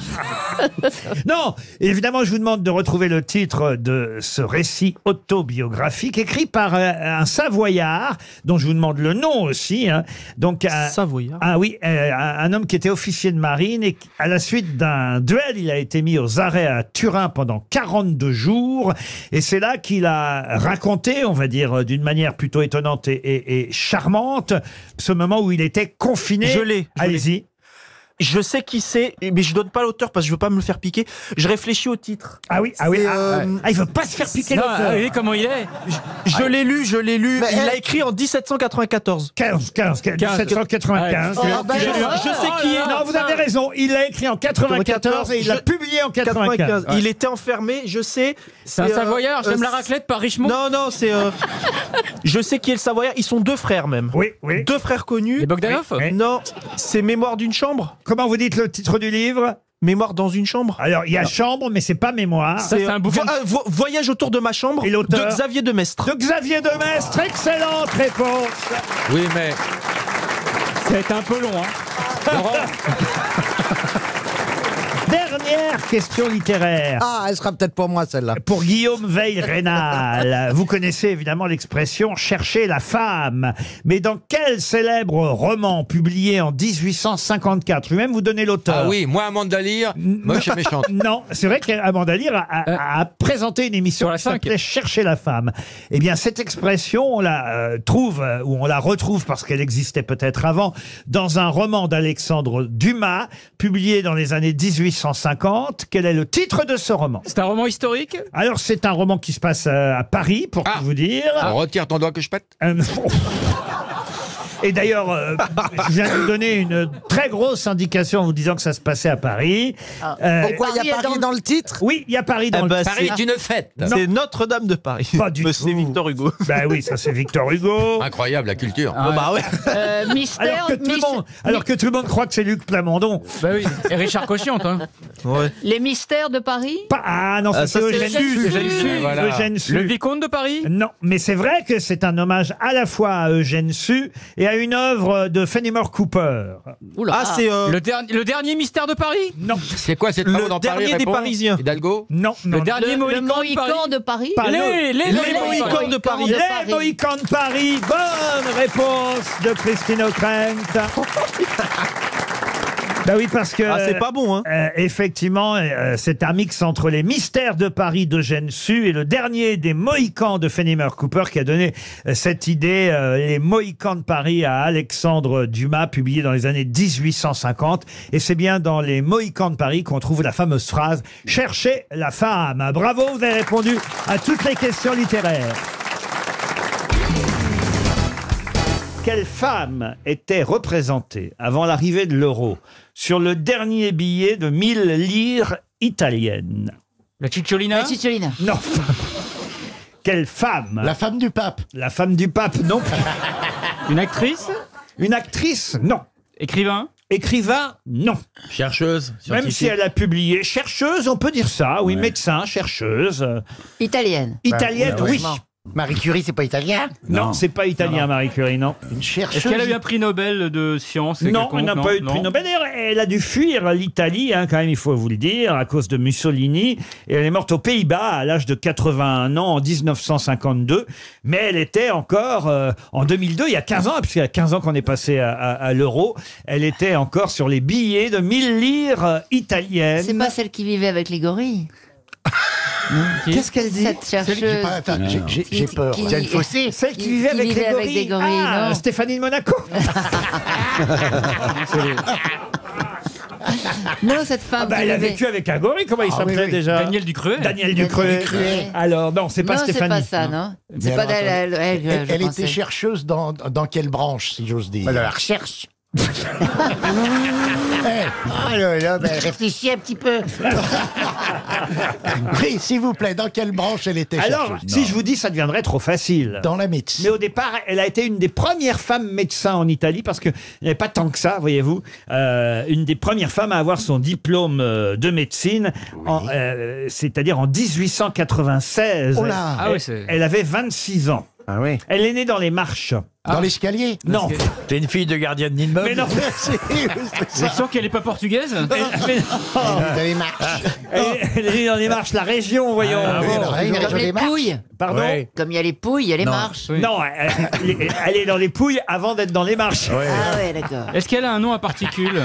Non, évidemment, je vous demande de retrouver le titre de ce récit autobiographique écrit par un Savoyard, dont je vous demande le nom aussi. Hein. Donc, un, Savoyard. Ah oui, un, un homme qui était officier de marine et à la suite d'un duel, il a été mis aux arrêts à Turin pendant quarante-deux jours. Et c'est là qu'il a raconté, on va dire, d'une manière plutôt étonnante et, et, et charmante, ce moment où il était confiné. Je l'ai. Allez-y. Je sais qui c'est, mais je donne pas l'auteur parce que je veux pas me le faire piquer. Je réfléchis au titre. Ah oui, ah oui. Euh... Ah, il veut pas se faire piquer l'auteur. Vous voyez comment il est. Je, je ah, l'ai lu, je l'ai lu. Il l'a écrit en mille sept cent quatre-vingt-quatorze. quinze, quinze, quinze, mille sept cent quatre-vingt-quinze. Oh, bah, je, je, je sais qui est. Non, vous avez raison. Il l'a écrit en quatre-vingt-quatorze et il l'a publié en quatre-vingt-quinze. Ouais. Il était enfermé, je sais. C'est un euh, Savoyard. J'aime euh, la raclette par Richemont. Non, non, c'est. Euh, je sais qui est le Savoyard. Ils sont deux frères même. Oui, oui. Deux frères connus. Les Bogdanov. Non, c'est Mémoire d'une chambre. Comment vous dites le titre du livre ? Mémoire dans une chambre. Alors, il y a Alors. chambre, mais c'est pas mémoire. C'est un bouquin. Vo vo voyage autour de ma chambre. Et l'auteur ? De Xavier de Maistre. De Xavier de Maistre, excellente réponse. Oui, mais c'est un peu long, hein. Dernière question littéraire. Ah, elle sera peut-être pour moi, celle-là. Pour Guillaume Veil-Rénal. Vous connaissez évidemment l'expression « chercher la femme ». Mais dans quel célèbre roman publié en mille huit cent cinquante-quatre? Je vais même vous donner l'auteur. Ah oui, moi, Amanda Lear, moche et méchante. Non, c'est vrai qu'Amanda Lear a, a, a présenté une émission qui s'appelait « Chercher la femme ». Eh bien, cette expression, on la trouve, ou on la retrouve parce qu'elle existait peut-être avant, dans un roman d'Alexandre Dumas, publié dans les années mille huit cent cinquante. Quel est le titre de ce roman? C'est un roman historique? Alors, c'est un roman qui se passe à Paris, pour ah, tout vous dire. On retire ton doigt que je pète. Et d'ailleurs, euh, je viens de vous donner une très grosse indication en vous disant que ça se passait à Paris. Ah, euh, pourquoi il y a Paris dans, dans le titre? Oui, il y a Paris dans eh ben le titre. Paris est une fête. C'est Notre-Dame de Paris. Pas du tout. C'est Victor Hugo. Ben oui, ça c'est Victor Hugo. Incroyable la culture. Ah, ouais. Bah ouais. Euh, mystère, alors que tout le monde, alors que tout le monde croit que c'est Luc Plamondon. Ben oui. Et Richard Cochiante. Hein. Ouais. Les mystères de Paris. Pas, ah non, c'est Eugène Sue. Le vicomte de Paris. Non, mais c'est vrai que c'est un hommage à la fois à Eugène Sue et à une œuvre de Fenimore Cooper. Oula, ah, c'est euh... le, der le dernier mystère de Paris. Non. C'est quoi cette le dans dernier Paris, des Parisiens. Hidalgo. Non. non. Le, le dernier Mohican de Paris. Paris. Les, les, les, les Mohicans de Paris. De Paris. Les Mohicans de Paris. Bonne réponse de Christine O'Krent. Ben oui, parce que... Ah, c'est pas bon, hein. euh, Effectivement, euh, c'est un mix entre les mystères de Paris d'Eugène Sue et le dernier des Mohicans de Fenimore Cooper qui a donné euh, cette idée, euh, les Mohicans de Paris à Alexandre Dumas, publié dans les années mille huit cent cinquante. Et c'est bien dans les Mohicans de Paris qu'on trouve la fameuse phrase « Cherchez la femme ». Bravo, vous avez répondu à toutes les questions littéraires. Quelle femme était représentée avant l'arrivée de l'euro sur le dernier billet de mille lire italiennes? La Cicciolina. La Cicciolina. Non. Quelle femme? La femme du pape. La femme du pape, non. Une actrice? Une actrice, non. Écrivain? Écrivain, non. Chercheuse? Même si elle a publié. Chercheuse, on peut dire ça. Oui, ouais. Médecin, chercheuse. Italienne? Italienne, bah, ouais, oui. oui. Marie Curie, c'est pas italien? Non, non c'est pas italien, non, non. Marie Curie, non. Une chercheuse. Est-ce qu'elle a eu un prix Nobel de science? Non, elle n'a pas eu de prix Nobel. D'ailleurs, elle a dû fuir l'Italie, hein, quand même, il faut vous le dire, à cause de Mussolini. Et elle est morte aux Pays-Bas à l'âge de quatre-vingt-un ans, en mille neuf cent cinquante-deux. Mais elle était encore, euh, en deux mille deux, il y a quinze ans, puisqu'il y a quinze ans qu'on est passé à, à, à l'euro, elle était encore sur les billets de mille lire italiennes. C'est pas celle qui vivait avec les gorilles? Qu'est-ce qu'elle dit? Cette chercheuse. J'ai peur. Diane Fossé. Celle qui vivait avec des gorilles. Ah, Stéphanie de Monaco. Non, cette femme. Ah bah, elle a vécu avec un gorille. Comment il s'appelait déjà? Daniel Ducreux. Daniel Ducreux. Alors, non, c'est pas Stéphanie. Non, c'est pas ça, non. C'est pas elle. Elle était chercheuse dans quelle branche, si j'ose dire? Dans la recherche. Hey, oh là là, ben réfléchis un petit peu. Oui, s'il vous plaît, dans quelle branche elle était chercheuse? Alors, si je vous dis, ça deviendrait trop facile. Dans la médecine. Mais au départ, elle a été une des premières femmes médecins en Italie, parce qu'il n'y avait pas tant que ça, voyez-vous. Euh, une des premières femmes à avoir son diplôme de médecine, oui. euh, c'est-à-dire en mille huit cent quatre-vingt-seize. Oh là, elle, ah oui, elle avait vingt-six ans. Ah oui. Elle est née dans les marches. Dans ah. l'escalier? Non. T'es une fille de gardienne d'immeuble? Mais non. C'est sûr qu'elle n'est pas portugaise. Mais non. Elle est dans les marches. Elle est née dans les marches, la région, voyons. Ah, bon. la région, Comme les Pouilles. Pardon ouais. Comme il y a les Pouilles, il y a les non. marches. Oui. Non, elle, elle est dans les Pouilles avant d'être dans les marches. Ouais. Ah ouais, d'accord. Est-ce qu'elle a un nom à particules?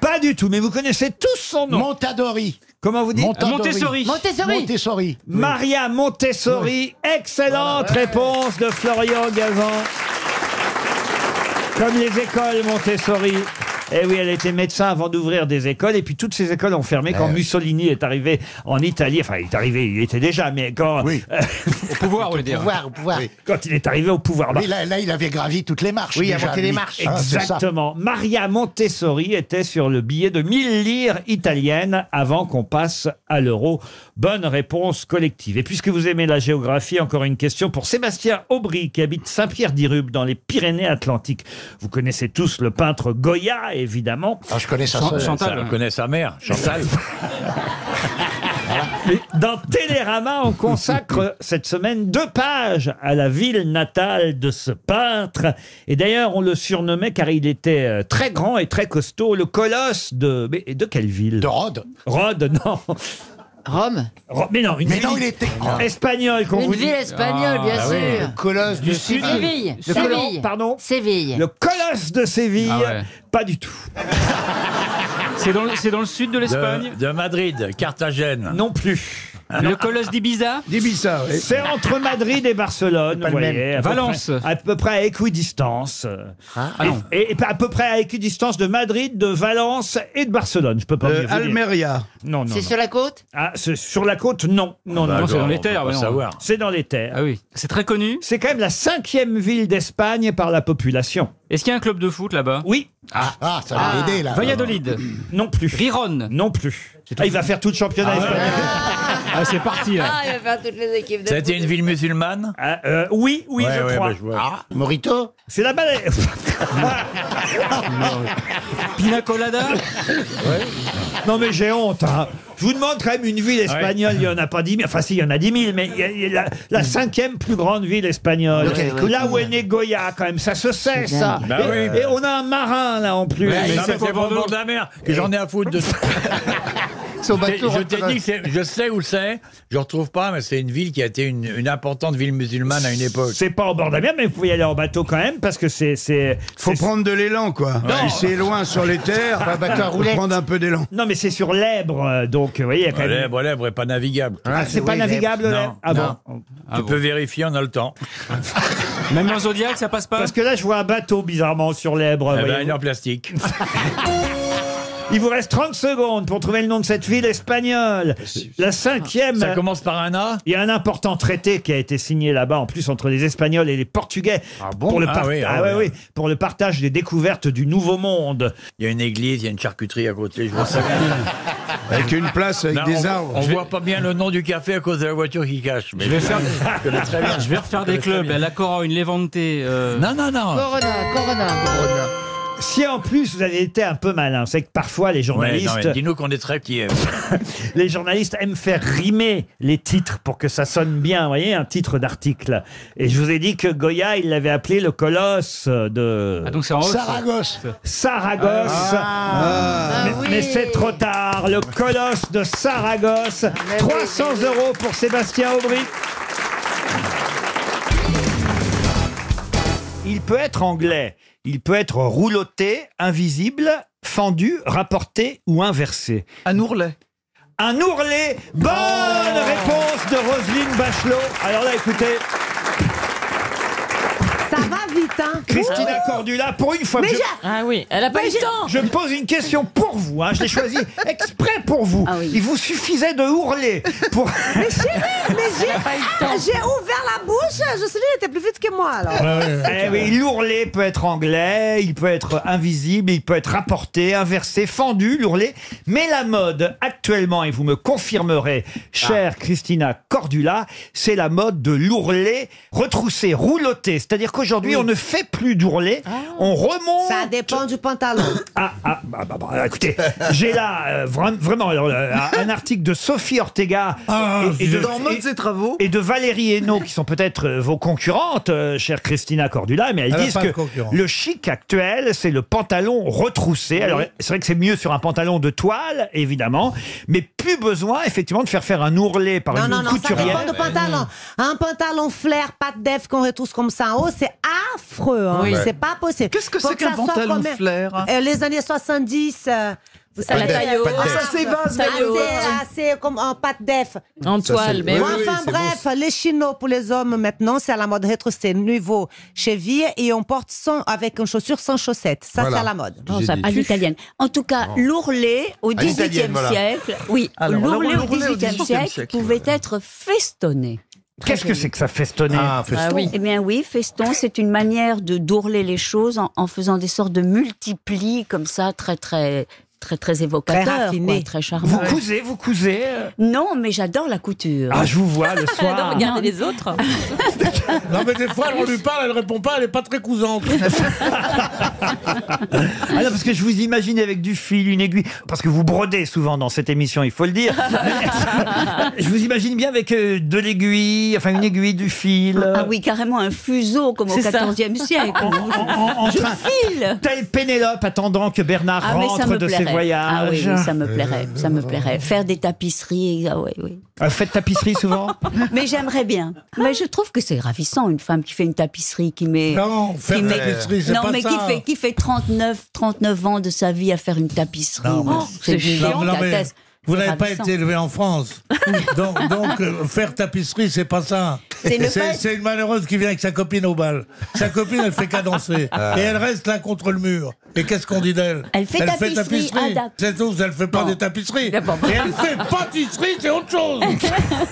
Pas du tout, mais vous connaissez tous son nom. Montadori. Comment vous dites? Montessori. Montessori. Montessori. Oui. Maria Montessori. Oui. Excellente voilà. réponse de Florian Gazan. Comme les écoles Montessori. Eh oui, elle était médecin avant d'ouvrir des écoles, et puis toutes ces écoles ont fermé quand euh... Mussolini est arrivé en Italie. Enfin, il est arrivé, il était déjà, mais quand... Oui. au pouvoir, on le dit. Au pouvoir, au pouvoir. Oui. Quand il est arrivé au pouvoir. Oui, là, là, il avait gravi toutes les marches. Oui, déjà, il a monté les marches. Exactement. Ah, Maria Montessori était sur le billet de mille lires italiennes avant qu'on passe à l'euro. Bonne réponse collective. Et puisque vous aimez la géographie, encore une question pour Sébastien Aubry, qui habite Saint-Pierre-d'Irube, dans les Pyrénées-Atlantiques. Vous connaissez tous le peintre Goya, évidemment. Ah, je connais sa Ch Chantal, je hein. connais sa mère, Chantal. Dans Télérama, on consacre cette semaine deux pages à la ville natale de ce peintre. Et d'ailleurs, on le surnommait, car il était très grand et très costaud, le colosse de... Mais de quelle ville? De Rhodes. Rhodes, non. Rome? Mais non, une mais ville non, il était... espagnole. Qu'on une vous ville dit. espagnole, bien ah, sûr. Oui. Le colosse de Séville. Le Séville. Pardon. Séville. Le colosse de Séville. Ah ouais. Pas du tout. C'est dans, dans le sud de l'Espagne. De, de Madrid, Carthagène. Non plus. Le colosse d'Ibiza. D'Ibiza, oui. C'est entre Madrid et Barcelone. Vous voyez, à Valence. Peu près, à peu près à équidistance. Ah, ah non. Et, et à peu près à équidistance de Madrid, de Valence et de Barcelone. Je peux pas. Euh, Almeria. Non, non. C'est sur la côte. Ah, c'est sur la côte, non. Non, bah non. C'est dans les terres, on va savoir. C'est dans les terres. Ah oui. C'est très connu. C'est quand même la cinquième ville d'Espagne par la population. Est-ce qu'il y a un club de foot là-bas? Oui. Ah, ah, ça va ah, l'aider là. Valladolid. Non plus. Riron. Non plus. Ah, il va faire tout le championnat. Ah, espagnol. Ah, ah, c'est parti là. Ah, il va faire toutes les équipes. De C'était une ville musulmane. Ah, euh, oui, oui, ouais, je ouais, crois. Bah, je vois. Ah, Morito. C'est là-bas. Pina Colada. Ouais. Non mais j'ai honte. Hein. Je vous demande quand même une ville espagnole. Ouais. Il n'y en a pas dix mille. Enfin si, il y en a dix mille, mais il y a la, la cinquième plus grande ville espagnole. Okay, écoute, là où est né Goya, quand même, ça se sait ça. Bah, et, oui. et on a un marin là en plus. Mais, mais c'est pour le bord de la mer. Et j'en ai à foutre de ça. Je t'ai dit que je sais où c'est, je ne retrouve pas, mais c'est une ville qui a été une, une importante ville musulmane à une époque. C'est pas en bord de la mer, mais vous pouvez y aller en bateau quand même, parce que c'est... Faut prendre de l'élan, quoi. Si c'est loin sur les terres, un bateau roule prendre un peu d'élan. Non, mais c'est sur l'Èbre, donc, vous voyez... Quand même... L'Èbre, l'Èbre n'est pas navigable. Ah, c'est pas navigable, l'Èbre? Ah bon. Tu peux vérifier, on a le temps. Même en Zodiac, ça passe pas? Parce que là, je vois un bateau, bizarrement, sur l'Èbre. Eh ben, il est en plastique. Il vous reste trente secondes pour trouver le nom de cette ville espagnole. La cinquième... Ça commence par un A. Il y a un important traité qui a été signé là-bas, en plus, entre les Espagnols et les Portugais. Ah bon? Pour le, ah part... oui, ah ah oui, oui. pour le partage des découvertes du Nouveau Monde. Il y a une église, il y a une charcuterie à côté, je vois ça. Avec une place, avec non, des arbres. On, on voit pas bien le nom du café à cause de la voiture qui cache. Mais je, vais faire... je, très bien. je vais refaire je des clubs. La Corogne, Levante... Euh... Non, non, non. Corona, Corona, Corona. Si en plus vous avez été un peu malin, c'est que parfois les journalistes... Ouais, dis-nous qu'on est très pieds. Les journalistes aiment faire rimer les titres pour que ça sonne bien, vous voyez, un titre d'article. Et je vous ai dit que Goya, il l'avait appelé le colosse de... Ah donc c'est en haut, Saragosse. Saragosse. Ah, ah, mais oui. mais c'est trop tard, le colosse de Saragosse. Ah, trois cents euros pour Sébastien Aubry. Il peut être anglais. Il peut être rouloté, invisible, fendu, rapporté ou inversé. Un ourlet. Un ourlet. Bonne oh réponse de Roselyne Bachelot. Alors là, écoutez... Ça va vite, hein. Christina Cordula, pour une fois... Mais que je... Ah oui, elle a pas eu le temps. Je pose une question pour vous, hein. Je l'ai choisie exprès pour vous. Ah oui. Il vous suffisait de ourler pour... Mais chérie, mais j'ai ah, ouvert la bouche, Jocelyne était plus vite que moi, alors. Ouais, ouais, ouais. Eh oui, l'ourlet peut être anglais, il peut être invisible, il peut être rapporté, inversé, fendu, l'ourlet. Mais la mode, actuellement, et vous me confirmerez, chère ah. Christina Cordula, c'est la mode de l'ourlet retroussé, rouloté, c'est-à-dire qu'aujourd'hui, oui. on ne fait plus d'ourlet. Ah, on remonte. Ça dépend du pantalon. Ah, ah bah, bah, bah, écoutez, j'ai là euh, vra vraiment euh, un article de Sophie Ortega ah, et, et, de, dans et, ses travaux. Et de Valérie Hénault, qui sont peut-être euh, vos concurrentes, euh, chère Christina Cordula, mais elles elle disent que le chic actuel, c'est le pantalon retroussé. Oui. Alors, c'est vrai que c'est mieux sur un pantalon de toile, évidemment, mais plus besoin, effectivement, de faire faire un ourlet par non, une non, non, couturière. Ça dépend de pantalon. Un pantalon flair, patte d'Ève qu'on retrousse comme ça en haut, c'est affreux, hein. Oui. C'est pas possible. Qu'est-ce que c'est qu'un pantalon flair? euh, Les années soixante-dix... Euh, ça, la taille haute. Ça s'évase, c'est comme en pâte d'eff. En toile, mais... Enfin, oui, oui, bref, bon. Les chinos pour les hommes, maintenant, c'est à la mode rétro, c'est niveau cheville, et on porte sans, avec une chaussure sans chaussette. Ça, voilà. C'est à la mode. Non, ça, à l'italienne. En tout cas, l'ourlet au dix-huitième voilà. siècle, oui, l'ourlet au dix-huitième siècle, siècle pouvait ouais. être festonné. Qu'est-ce que c'est que ça, festonner? Ah, feston. Ah, oui. Eh bien oui, feston, c'est une manière de d'ourler les choses en, en faisant des sortes de multiplis comme ça, très très... Très, très évocateur, très, raffiné. Quoi, très charmant. Vous cousez, vous cousez euh... Non, mais j'adore la couture. Ah, je vous vois le soir. J'adore regarder les autres. Non, mais des fois, on lui parle, elle répond pas, elle est pas très cousante. Ah non, parce que je vous imagine avec du fil, une aiguille, parce que vous brodez souvent dans cette émission, il faut le dire. Je vous imagine bien avec de l'aiguille, enfin une aiguille, du fil. Ah oui, carrément un fuseau, comme au quatorzième siècle. En, en, en, je train, file. Telle Pénélope attendant que Bernard ah, rentre de ses voyages. Ah oui, oui, ça me plairait, ça me plairait. Faire des tapisseries, ah oui, oui. Euh, faites tapisserie souvent? Mais j'aimerais bien. Mais je trouve que c'est ravissant, une femme qui fait une tapisserie, qui met... Non, faire une tapisserie, c'est pas ça. Non, mais qui fait, qui fait trente-neuf, trente-neuf ans de sa vie à faire une tapisserie. Oh, c'est géant, la thèse. Vous n'avez pas été élevé en France. Donc, donc euh, faire tapisserie, c'est pas ça. C'est une malheureuse qui vient avec sa copine au bal. Sa copine, elle fait qu'à danser. Et elle reste là contre le mur. Et qu'est-ce qu'on dit d'elle? Elle fait elle tapisserie. tapisserie. Ah, c'est tout, elle fait pas bon. des tapisseries. Bon. Et elle fait pâtisserie, c'est autre chose.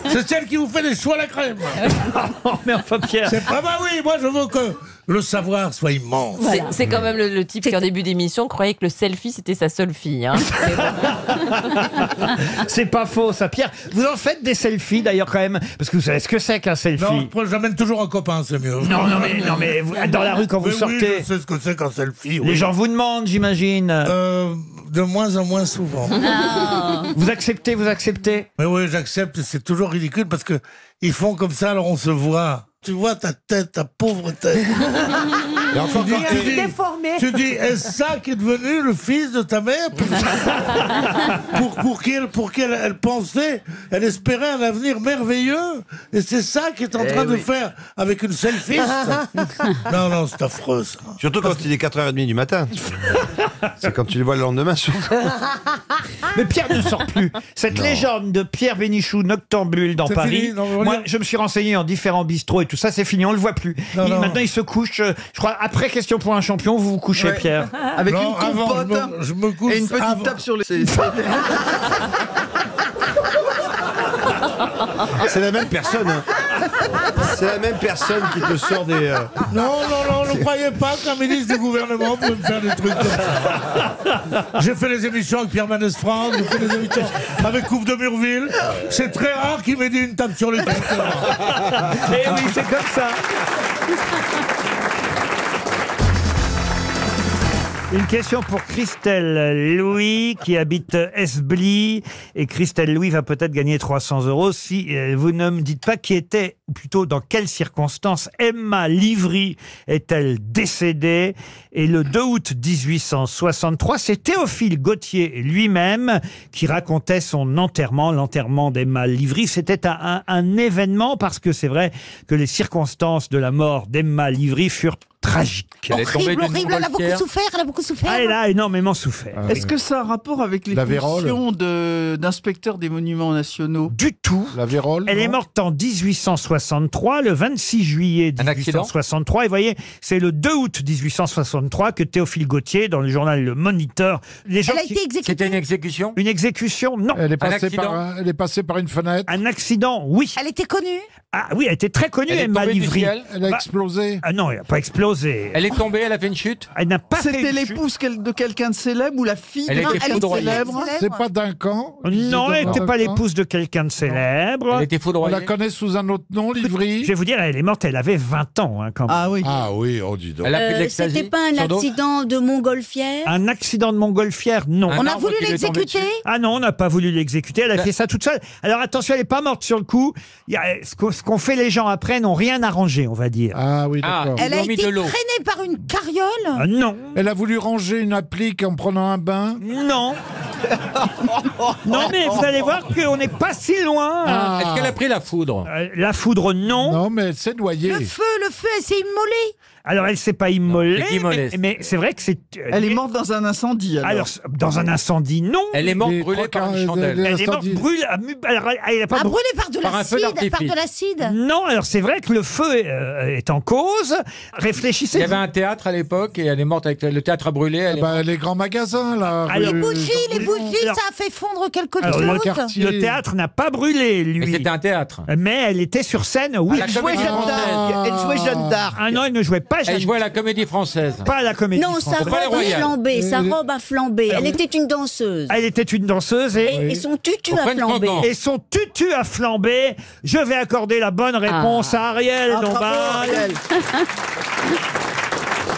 C'est celle qui vous fait des choux à la crème. Mais enfin, Pierre. C'est pas, bah oui, moi je veux que le savoir soit immense. Voilà. C'est quand même le, le type qui, en début d'émission, croyait que le selfie, c'était sa seule fille. Hein. C'est pas faux, ça, Pierre. Vous en faites des selfies, d'ailleurs, quand même. Parce que vous savez ce que c'est qu'un selfie. Non, j'amène toujours un copain, c'est mieux. Non, non, mais, non, mais vous, dans la rue, quand mais vous sortez... Oui, je sais ce que c'est qu'un selfie. Oui. Les gens vous demandent, j'imagine. Euh, de moins en moins souvent. Non. Vous acceptez, vous acceptez. Mais oui, j'accepte. C'est toujours ridicule, parce que ils font comme ça, alors on se voit. Tu vois ta tête, ta pauvre tête. Et encore tu, dis, tu, dis, tu dis, est-ce ça qui est devenu le fils de ta mère? Pour, pour qu'elle pour qu'elle elle pensait, elle espérait un avenir merveilleux. Et c'est ça qu'elle est en eh train oui. de faire avec une selfie. Non, non, c'est affreux ça. Surtout quand il est quatre heures trente du matin. C'est quand tu les vois le lendemain. Surtout. Mais Pierre ne sort plus. Cette non. légende de Pierre Bénichou, noctambule dans Paris. Fini, non, moi, je me suis renseigné en différents bistrots et tout ça, c'est fini, on le voit plus. Non, il, non. Maintenant, il se couche. Je crois, après Question pour un champion, vous vous couchez, ouais. Pierre. Avec non, une compote avant, je me, je me et une petite avant. tape sur les... C'est la même personne. Hein. C'est la même personne qui te sort des... Euh... Non, non, non, ne croyez pas qu'un ministre du gouvernement peut me faire des trucs comme ça. J'ai fait les émissions avec Pierre Manès France, j'ai fait les émissions avec Coupe de Murville. C'est très rare qu'il m'ait dit une tape sur les têtes. Et oui, c'est comme ça. Une question pour Christelle Louis qui habite Esbly. Et Christelle Louis va peut-être gagner trois cents euros si vous ne me dites pas qui était, ou plutôt dans quelles circonstances, Emma Livry est-elle décédée. Et le deux août mille huit cent soixante-trois, c'est Théophile Gautier lui-même qui racontait son enterrement. L'enterrement d'Emma Livry, c'était un, un événement parce que c'est vrai que les circonstances de la mort d'Emma Livry furent tragique. Elle horrible, est tombée horrible, elle a beaucoup souffert, elle a beaucoup souffert. Ah, elle a énormément souffert. Ah, Est-ce oui. que ça a un rapport avec les fonctions d'inspecteur des monuments nationaux? Du tout. La Vérole, elle est morte en mille huit cent soixante-trois, le vingt-six juillet mille huit cent soixante-trois. Et voyez, c'est le deux août mille huit cent soixante-trois que Théophile Gautier, dans le journal Le Moniteur... Les gens elle a qui... été exécutée. C'était une exécution? Une exécution, non. Elle est, passée par, elle est passée par une fenêtre? Un accident, oui. Elle était connue? Ah oui, elle était très connue, elle Emma Livry. Elle a bah, explosé? Ah non, elle n'a pas explosé. explosé. Elle est tombée, elle a fait une chute. Elle n'a pas. C'était l'épouse de quelqu'un de célèbre ou la fille de quelqu'un de célèbre. C'est pas d'un camp. Non, elle n'était pas l'épouse de quelqu'un de célèbre. Elle était foudroyée. On la connaît sous un autre nom, Livry. Je vais vous dire, elle est morte, elle avait vingt ans. Hein, quand ah oui. Ah oui, on dit donc. Euh, C'était pas un accident de montgolfière. Un accident de montgolfière, non. Un on a voulu l'exécuter. Ah non, on n'a pas voulu l'exécuter. Elle a fait ça toute seule. Alors attention, elle n'est pas morte sur le coup. Il y a, ce qu'on fait les gens après n'ont rien arrangé, on va dire. Ah oui, d'accord. Ah, elle a été traînée par une carriole. euh, Non. Elle a voulu ranger une applique en prenant un bain. Non. Non, mais vous allez voir qu'on n'est pas si loin. Ah. Est-ce qu'elle a pris la foudre? euh, La foudre, non. Non, mais elle s'est noyée. Le feu, le feu, elle s'est immolée. Alors, elle ne s'est pas immolée, non, mais, mais c'est vrai que c'est... Elle est morte dans un incendie, alors. Alors, dans un incendie, non. Elle est morte brûlée par une chandelle. Elle est morte brûlée... Elle a pas ah, brûlée par de l'acide. Non, alors c'est vrai que le feu euh, est en cause. Réfléchissez. Il y avait un théâtre à l'époque, et elle est morte avec le théâtre brûlé. Elle bah, est les grands magasins, là. Alors, les bougies, les bougies, alors, ça a fait fondre quelque chose. Le, le théâtre n'a pas brûlé, lui. C'était un théâtre. Mais elle était sur scène, oui. Elle jouait Jeanne d'Arc. Elle jouait Jeanne d'Arc. Ah non, elle ne jouait pas. Elle jouait à la Comédie Française. Pas à la Comédie Française. Non, sa robe a flambé, sa robe a flambé. Elle était une danseuse. Elle était une danseuse et... Et son tutu a flambé. Et son tutu a flambé. Je vais accorder la bonne réponse à Arielle Dombasle.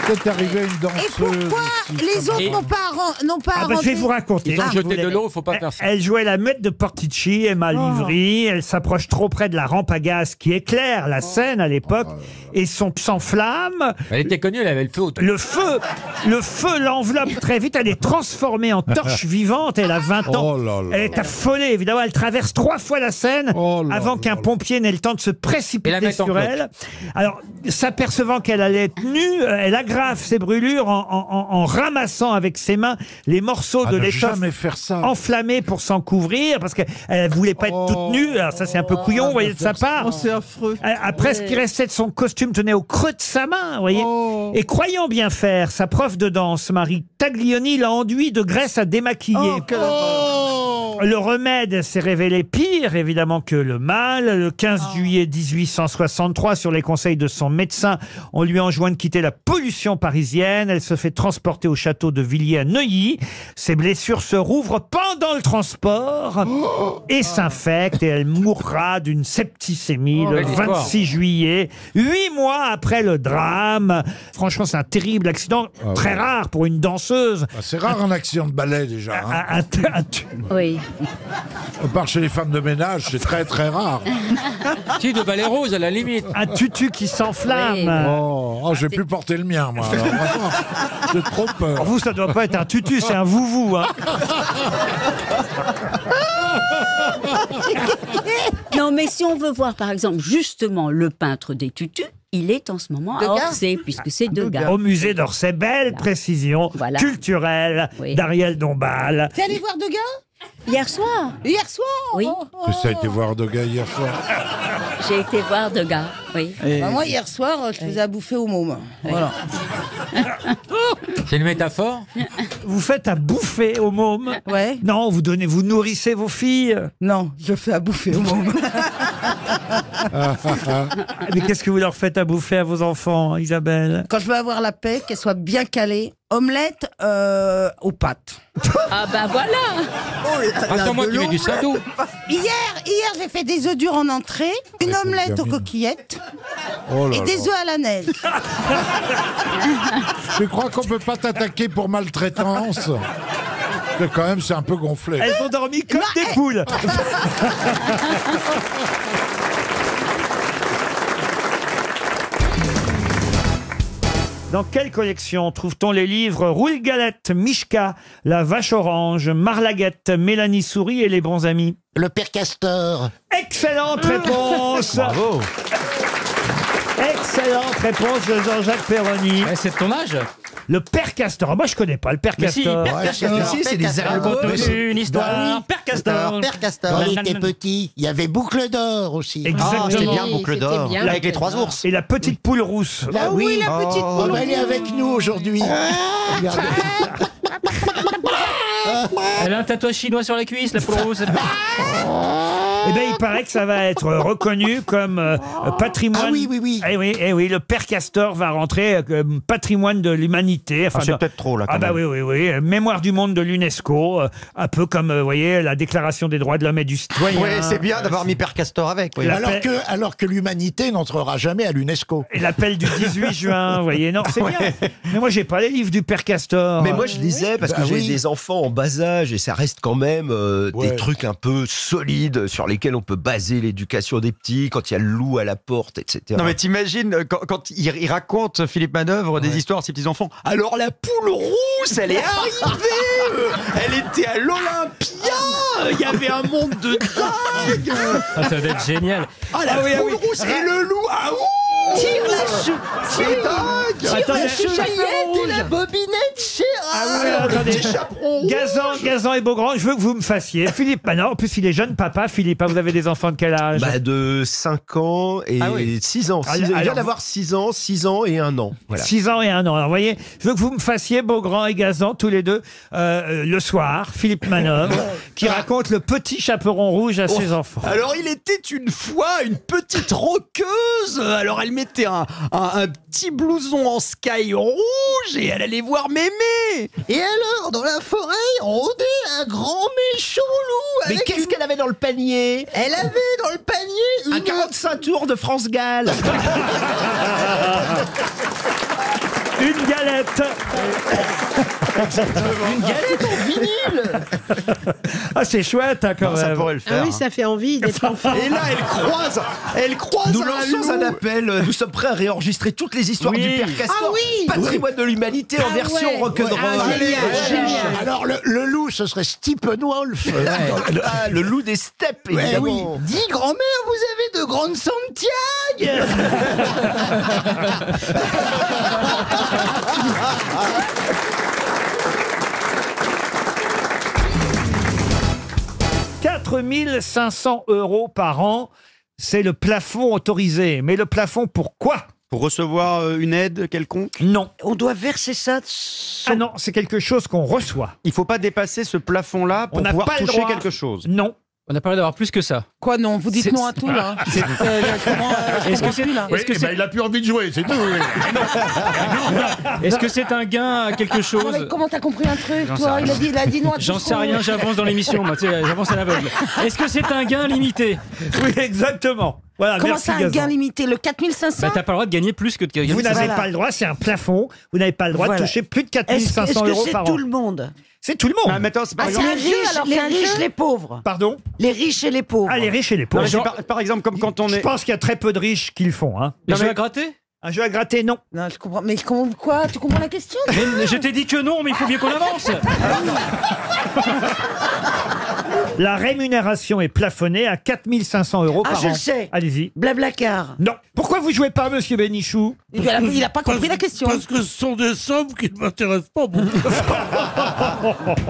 C'est arrivé une danseuse. Et pourquoi les autres n'ont pas n'ont pas ah bah, je vais vous raconter. Ils ont jeté de l'eau, faut pas faire ça. Elle jouait la Muette de Portici, Emma oh. Livry. Elle s'approche trop près de la rampe à gaz qui éclaire la scène à l'époque oh. et son sans flamme. Elle était connue, elle avait le feu. Le feu, le feu l'enveloppe très vite. Elle est transformée en torche vivante. Elle a vingt ans. Oh là là. Elle est affolée évidemment. Elle traverse trois fois la scène oh avant qu'un pompier n'ait le temps de se précipiter sur elle. Alors, s'apercevant qu'elle allait être nue, elle aggrave ses brûlures en, en, en ramassant avec ses mains les morceaux ah, de l'étoffe enflammée pour s'en couvrir parce qu'elle voulait pas oh, être toute nue. Alors ça c'est un peu couillon, vous voyez, de sa part. Oh, c'est affreux. Après, ouais. ce qui restait de son costume tenait au creux de sa main, vous voyez. Oh. Et croyant bien faire, sa prof de danse, Marie Taglioni, l'a enduit de graisse à démaquiller. Oh, que... oh. Le remède s'est révélé pire, évidemment, que le mal. Le quinze juillet mille huit cent soixante-trois, sur les conseils de son médecin, on lui enjoint de quitter la pollution parisienne. Elle se fait transporter au château de Villiers à Neuilly. Ses blessures se rouvrent pendant le transport oh et s'infectent, et elle mourra d'une septicémie oh, le vingt-six juillet, huit mois après le drame. Franchement, c'est un terrible accident, ah, très ouais. rare pour une danseuse. Bah, c'est rare un accident de ballet déjà. Hein. Un, un, un, oui. À part chez les femmes de ménage, c'est très très rare. Qui de ballet rose à la limite. Un tutu qui s'enflamme. Oui. Oh, oh j'ai pu porter le mien. Moi, alors, vraiment, j'ai trop peur. Pour vous, ça doit pas être un tutu, c'est un vouvou. Hein. Non, mais si on veut voir, par exemple, justement, le peintre des tutus, il est en ce moment de à Orsay, puisque c'est Degas. Au musée d'Orsay, belle voilà. précision voilà. culturelle oui. d'Arielle Dombasle. T'es allé voir Degas ? Hier soir. Hier soir. Oui. Tu as été voir Degas hier soir. J'ai été voir Degas, oui. Et... Bah moi, hier soir, je faisais à bouffer aux mômes. Oui. Voilà. C'est une métaphore. Vous faites à bouffer aux mômes. Ouais. Non, vous donnez, vous nourrissez vos filles. Non, je fais à bouffer aux mômes. Mais qu'est-ce que vous leur faites à bouffer à vos enfants, Isabelle? Quand je veux avoir la paix, qu'elles soient bien calées. Omelette euh, aux pâtes. Ah bah voilà. Oh, attends-moi, tu mets du sadou. Hier, hier j'ai fait des œufs durs en entrée, une ouais, omelette aux coquillettes oh là et là. des œufs à la neige. Je crois qu'on peut pas t'attaquer pour maltraitance. Quand même, c'est un peu gonflé. Elles ont dormi comme bah, des elle... poules. Dans quelle collection trouve-t-on les livres Roule-Galette, Mishka, La Vache Orange, Marlaguette, Mélanie Souris et Les Bons Amis? Le Père Castor. Excellente réponse. Bravo. Excellente réponse de Jean-Jacques Perroni. C'est de ton âge? Le Père Castor. Moi, je connais pas le Père mais Castor. Si, Père ouais, Castor. Si, c'est des albums. Une histoire. Père Castor. Père Castor. Il était petit. Il y avait Boucle d'Or aussi. Exactement. Ah, c'était bien Boucle d'Or. Avec les trois ours. Et la petite oui. poule rousse. Là, oui, oui, la petite oh, poule rousse. Elle est avec nous aujourd'hui. Elle a un tatouage chinois sur la cuisse, la poule rousse. Eh bien, il paraît que ça va être reconnu comme euh, patrimoine. Ah oui, oui, oui. Eh oui, eh oui, le père Castor va rentrer comme patrimoine de l'humanité. Enfin, ah, c'est de... peut-être trop, là, quand Ah bah même. oui, oui, oui. Mémoire du monde de l'UNESCO, euh, un peu comme, vous euh, voyez, la Déclaration des droits de l'homme et du citoyen. Oui, c'est bien d'avoir mis père Castor avec. Oui. Alors, paix... que, alors que l'humanité n'entrera jamais à l'UNESCO. Et l'appel du dix-huit juin, vous voyez. Non, c'est ouais. bien. Mais moi, j'ai pas les livres du père Castor. Mais moi, je lisais parce bah, que j'ai oui. des enfants en bas âge et ça reste quand même euh, ouais. des trucs un peu solides sur lesquels on peut baser l'éducation des petits, quand il y a le loup à la porte, et cetera. Non mais t'imagines, quand, quand il, il raconte, Philippe Manœuvre, ouais. des histoires à ses petits-enfants. Alors la poule rousse, elle est arrivée. Elle était à l'Olympia. Il y avait un monde de dingue. Ah, ça doit être génial. Ah la ah, oui, poule ah, oui. rousse et le loup, ah ouh, tire la cheville, tire, tire la cheville et la bobinette, chérie. Ah oui, attendez. Gazan, Gazan et Beaugrand, je veux que vous me fassiez Philippe Manœuvre. En plus, il est jeune papa, Philippe. Vous avez des enfants de quel âge? Bah, de cinq ans et ah oui. six ans. Six, alors, il vient d'avoir six ans, six ans et un an. Voilà. six ans et un an. Alors, vous voyez, je veux que vous me fassiez, Beaugrand et Gazan, tous les deux, euh, le soir, Philippe Manœuvre, qui raconte le petit chaperon rouge à oh. ses enfants. Alors, il était une fois une petite roqueuse. Alors, elle mettait un, un, un petit blouson en sky rouge et elle allait voir mémé. Et alors, dans la forêt, rôdait un grand méchant loup. Mais qu'est-ce une... qu'elle avait dans le panier? Elle avait dans le panier une... un quarante-cinq tours de France Gall. Une galette. Une galette en vinyle. Ah, c'est chouette, hein, quand non, même. Ça pourrait le faire. Ah oui, ça fait envie d'être enfant. Et là, elle croise, elle croise nous lançons un appel. Nous sommes prêts à réenregistrer toutes les histoires oui. du père Castor. Ah oui. Patrimoine oui. de l'humanité ah, en version ouais. rock'n'roll. Ah, génial, ah, génial. Génial. Alors, le, le loup, ce serait Steppenwolf. Ouais. Ah, le loup des steppes, évidemment. Ouais, oui. Dis, grand-mère, vous avez de grandes Santiago. quatre mille cinq cents euros par an, c'est le plafond autorisé. Mais le plafond pour quoi? Pour recevoir une aide quelconque? Non. On doit verser ça sans... Ah non, c'est quelque chose qu'on reçoit. Il ne faut pas dépasser ce plafond-là pour On pouvoir pas toucher quelque chose. Non. On a parlé d'avoir plus que ça. Quoi non? Vous dites non à tout là. Est-ce euh, euh, est que c'est là oui, est-ce que est... bah, il a plus envie de jouer, c'est tout. Oui. Est-ce que c'est un gain à quelque chose? Ah, mais comment t'as compris un truc toi? Il a, dit, il a dit non à tout. J'en sais rien, j'avance dans l'émission, j'avance à l'aveugle. Est-ce que c'est un gain limité? Oui, exactement. Voilà, comment ça, un gain limité? Le quatre mille cinq cents? Bah, t'as pas le droit de gagner plus que de gagner. Vous n'avez voilà. pas le droit, c'est un plafond. Vous n'avez pas le droit voilà. de toucher plus de quatre mille cinq cents euros par an. C'est tout le monde. C'est tout le monde. Ah, maintenant, c'est ah, exemple... un riche, alors, les riches et les pauvres. Pardon? Les riches et les pauvres. Ah, les riches et les pauvres. Non, genre, par, par exemple, comme quand on est. Je pense qu'il y a très peu de riches qui le font. Hein. Les jeux mais... à gratter? Un jeu à gratter, non. Non, je comprends. Mais je comprends quoi? Tu comprends la question? Mais, je t'ai dit que non, mais il faut bien qu'on avance. La rémunération est plafonnée à quatre mille cinq cents euros ah, par an. Ah, je le sais. Allez-y. Blablacar. Non. Pourquoi vous jouez pas, monsieur Bénichou? Il n'a pas compris parce, la question. Parce que ce sont des sommes qui ne m'intéressent pas beaucoup.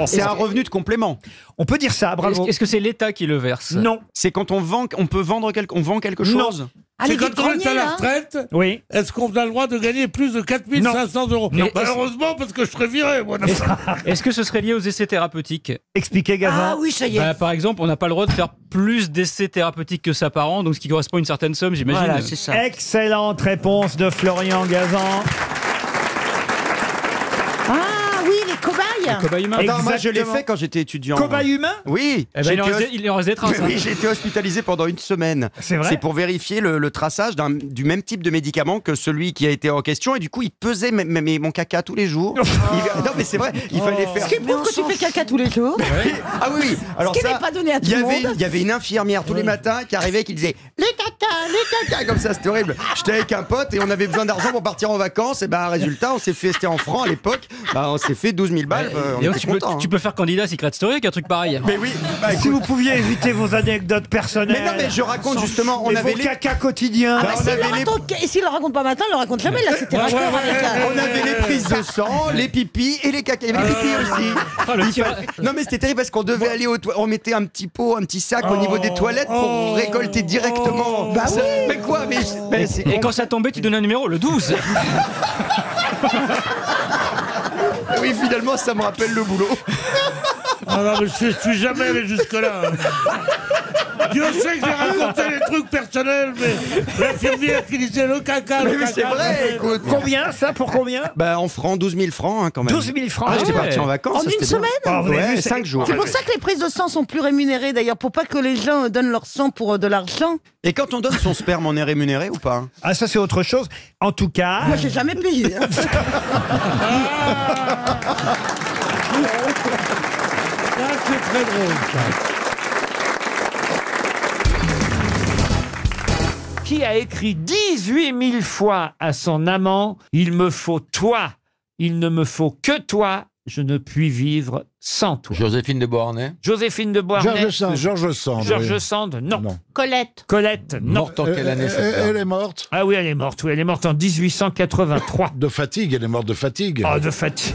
C'est un revenu de complément. On peut dire ça, bravo. Est-ce que c'est l'État qui le verse? Non. C'est quand on vend, on peut vendre quelque, on vend quelque chose? Non. C'est quand on est à la retraite, oui. Est-ce qu'on a le droit de gagner plus de quatre mille cinq cents euros? Non. Malheureusement, parce que je serais viré. Est-ce que ce serait lié aux essais thérapeutiques? Expliquez, Gazan. Ah oui, ça y est. Bah, par exemple, on n'a pas le droit de faire plus d'essais thérapeutiques que ça par an, donc ce qui correspond à une certaine somme, j'imagine. Voilà, c'est ça. Excellente réponse de Florian Gazan. Cobaye humain. Non, moi je l'ai fait quand j'étais étudiant. Cobaye humain? Oui. Eh ben il, en restait, il en restait trente. Oui, j'ai été hospitalisé pendant une semaine. C'est vrai. C'est pour vérifier le, le traçage du même type de médicament que celui qui a été en question. Et du coup, il pesait mon caca tous les jours. Oh. Il, non, mais c'est vrai, il oh. fallait faire. Ce qui prouve que tu fais caca tous les jours. Ouais. Ah oui, oui. Alors ce qui n'est pas donné à tout le monde. Il y avait une infirmière tous ouais. les matins qui arrivait et qui disait les caca, les caca, comme ça, c'était horrible. J'étais avec un pote et on avait besoin d'argent pour partir en vacances. Et ben, résultat, on s'est fait, c'était en francs à l'époque, bah, on s'est fait douze mille balles. Euh, on donc, tu, content, peux, hein. tu peux faire candidat Secret Story avec un truc pareil. Mais oui, bah, si vous pouviez éviter vos anecdotes personnelles. Mais non, mais je raconte justement, on avait les caca quotidiens. Ah bah, bah, on avait raconte... les... Et s'il le raconte pas maintenant, il le raconte jamais. Là, c'était ouais, ouais, ouais, ouais, on avait ouais, les prises ouais. de sang, les pipis et les caca. Et les pipis aussi. Ah, le petit... Non, mais c'était terrible parce qu'on devait aller aux toilettes. On mettait un petit pot, un petit sac oh, au niveau des toilettes pour oh, récolter directement. Oh, bah oui. Mais quoi mais je... mais et, et quand ça tombait, tu donnais un numéro, le douze. Oui, finalement, ça me rappelle le boulot. Ah non, mais je suis jamais allé jusque-là. Hein. Dieu sait que j'ai raconté des trucs personnels, mais l'infirmière qui disait le caca, le mais caca. C'est vrai, écoute. Combien, ça, pour combien? Bah, en francs, douze mille francs, hein, quand même. douze mille francs. Ah, j'étais ouais. parti en vacances. En une semaine ah, ouais, cinq jours. C'est pour ça que les prises de sang sont plus rémunérées, d'ailleurs, pour pas que les gens donnent leur sang pour euh, de l'argent. Et quand on donne son sperme, on est rémunéré ou pas? Ah, ça, c'est autre chose. En tout cas... Moi, j'ai jamais payé. Hein. Ah, c'est très drôle, ça. Qui a écrit dix-huit mille fois à son amant « Il me faut toi, il ne me faut que toi, je ne puis vivre sans toi ». Joséphine de Beauharnais. Joséphine de Beauharnais. Georges Sand. Georges Sand, oui. non. non. Colette. Colette, non. Morte en quelle année? Elle est morte. Ah oui, elle est morte. Oui, elle est morte en dix-huit cent quatre-vingt-trois. De fatigue, elle est morte de fatigue. Ah, oh, de fatigue.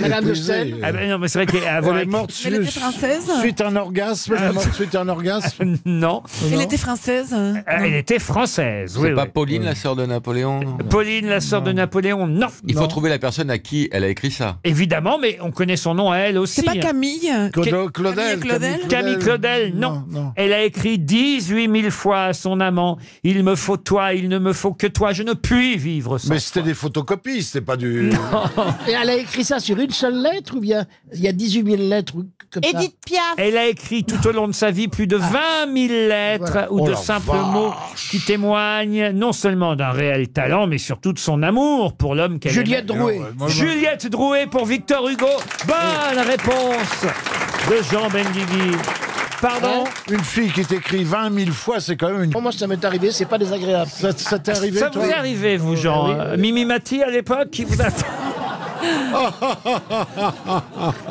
Madame de Chelles. Ah ben non, mais c'est vrai qu'elle est morte su... elle était française. Suite à un orgasme. Elle est morte suite à un orgasme. Non. Elle était française. Elle était française. Oui, c'est oui. pas Pauline, oui. la sœur de Napoléon? Non. Pauline, la sœur de Napoléon, non. Il non. faut trouver la personne à qui elle a écrit ça. Évidemment, mais on connaît son nom. Elle aussi. C'est pas Camille Claudel, Claudel, Claudel. Camille Claudel, non. Non, non. Elle a écrit dix-huit mille fois à son amant « Il me faut toi, il ne me faut que toi, je ne puis vivre sans toi ». Mais c'était des photocopies, c'était pas du... Non. Et elle a écrit ça sur une seule lettre ou bien il y a dix-huit mille lettres comme Edith ça? Edith Piaf. Elle a écrit tout au long de sa vie plus de vingt mille lettres voilà. ou oh de simples vache. mots qui témoignent non seulement d'un réel talent mais surtout de son amour pour l'homme qu'elle aimait. Juliette Drouet. Juliette Drouet pour Victor Hugo. Bonne La réponse de Jean Benguigui. Pardon? Une fille qui t'écrit vingt mille fois, c'est quand même une... Oh, moi, ça m'est arrivé, c'est pas désagréable. Ça, ça t'est arrivé, Ça toi vous est arrivé, vous, Jean euh, oui, oui. Mimi Mati, à l'époque, qui vous attend.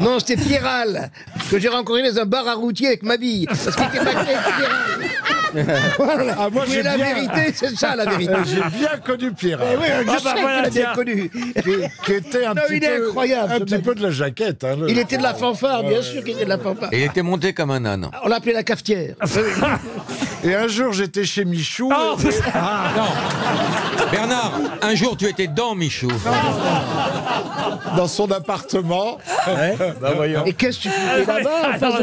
Non, c'était Pierral, que j'ai rencontré dans un bar à routier avec ma bille. Parce qu'il était maqué avec Pierral. Voilà. Ah, moi, j'ai la bien... vérité, c'est ça la vérité. Euh, j'ai bien connu Pierral. Eh oui, je ah, sais bah, voilà, qu'il a bien connu. Qui était un non, petit, peu, incroyable, un petit peu de la jaquette. Hein, le... Il était de la fanfare, bien sûr qu'il était de la fanfare. Et il était monté comme un âne. On l'appelait la cafetière. Et un jour, j'étais chez Michou. Oh, et... ah, non. Bernard, un jour, tu étais dans Michou. Dans son appartement. Ouais. Bah, et qu'est-ce que tu fais là-bas?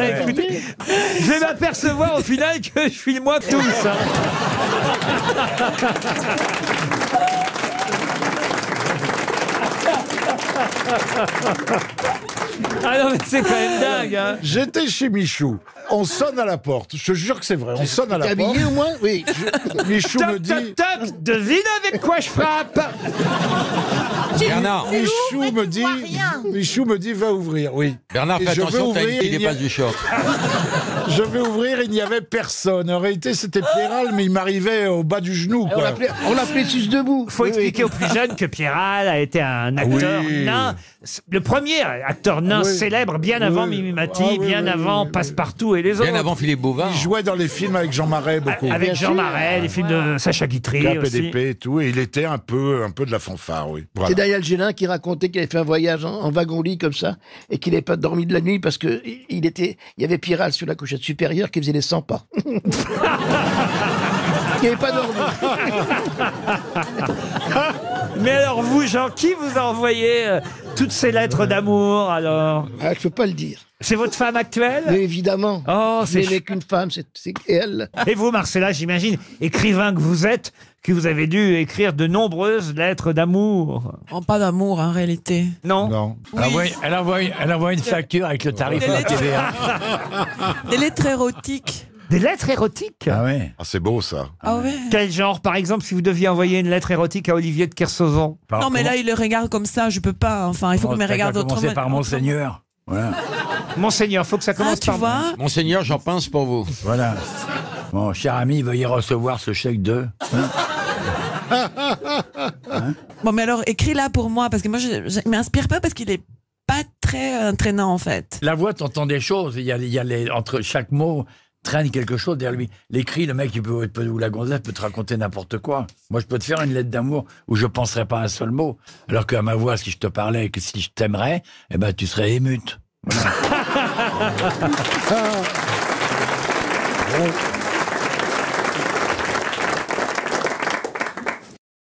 Je vais m'apercevoir au final que je suis le moins tous. Ah non, mais c'est quand même dingue. Hein. J'étais chez Michou. On sonne à la porte. Je te jure que c'est vrai. On sonne à la porte. Habillé au moins? Oui. Je... Michou top, me dit. Top, top. Devine avec quoi je frappe. Bernard. Michou me dit. Michou me dit va ouvrir. Oui. Bernard, fais attention. T'as une qui dépasse du short. Je vais ouvrir, il n'y avait personne. En réalité, c'était Pierral, mais il m'arrivait au bas du genou. Quoi. On l'appelait Sus debout. Il faut oui, expliquer oui. aux plus jeunes que Pierral a été un acteur oui. nain. Le premier acteur nain oui. célèbre, bien oui. avant Mimi Mati, ah, oui, bien oui, avant oui, Passepartout oui. et les autres. Bien avant Philippe Bouvard. Il jouait dans les films avec Jean Marais beaucoup. Avec Jean Marais, les films de Sacha Guitry aussi. P D P et tout. Et il était un peu, un peu de la fanfare, oui. Voilà. C'est Daniel Gélin qui racontait qu'il avait fait un voyage en, en wagon-lit comme ça et qu'il n'avait pas dormi de la nuit parce qu'il il y avait Pierral sur la couchette supérieur qui faisait les cent pas. Qui n'avait pas dormi. Mais alors vous, Jean, qui vous a envoyé euh, toutes ces lettres d'amour, alors? Ah, je peux pas le dire. C'est votre femme actuelle? Mais évidemment. Oh, c'est n'est qu'une femme, c'est elle. Et vous, Marcella, j'imagine, écrivain que vous êtes, que vous avez dû écrire de nombreuses lettres d'amour. Oh, pas d'amour, en réalité. Non. Non. Oui. Elle, envoie, elle, envoie, elle envoie une facture avec le tarif de la T V A. Des lettres érotiques. Des lettres érotiques? Ah ouais. Ah, c'est beau, ça. Ah ouais. Quel genre, par exemple, si vous deviez envoyer une lettre érotique à Olivier de Kersauzon? Non, non, mais là, il le regarde comme ça, je peux pas. Enfin, il faut qu'il me regarde autrement. Commencer par Monseigneur. Voilà. Monseigneur, faut que ça commence ah, tu par... vois Monseigneur, j'en pense pour vous. Voilà. Mon cher ami, veuillez recevoir ce chèque de... Hein hein bon, mais alors, écris-la pour moi, parce que moi, je, je m'inspire pas parce qu'il est... pas très entraînant, en fait. La voix, t'entends des choses. Il y a, il y a les, entre chaque mot, traîne quelque chose derrière lui. L'écrit, le mec, il peut, peut, ou la gonzesse peut te raconter n'importe quoi. Moi, je peux te faire une lettre d'amour où je ne penserais pas un seul mot. Alors qu'à ma voix, si je te parlais et que si je t'aimerais, eh ben, tu serais émute. Voilà.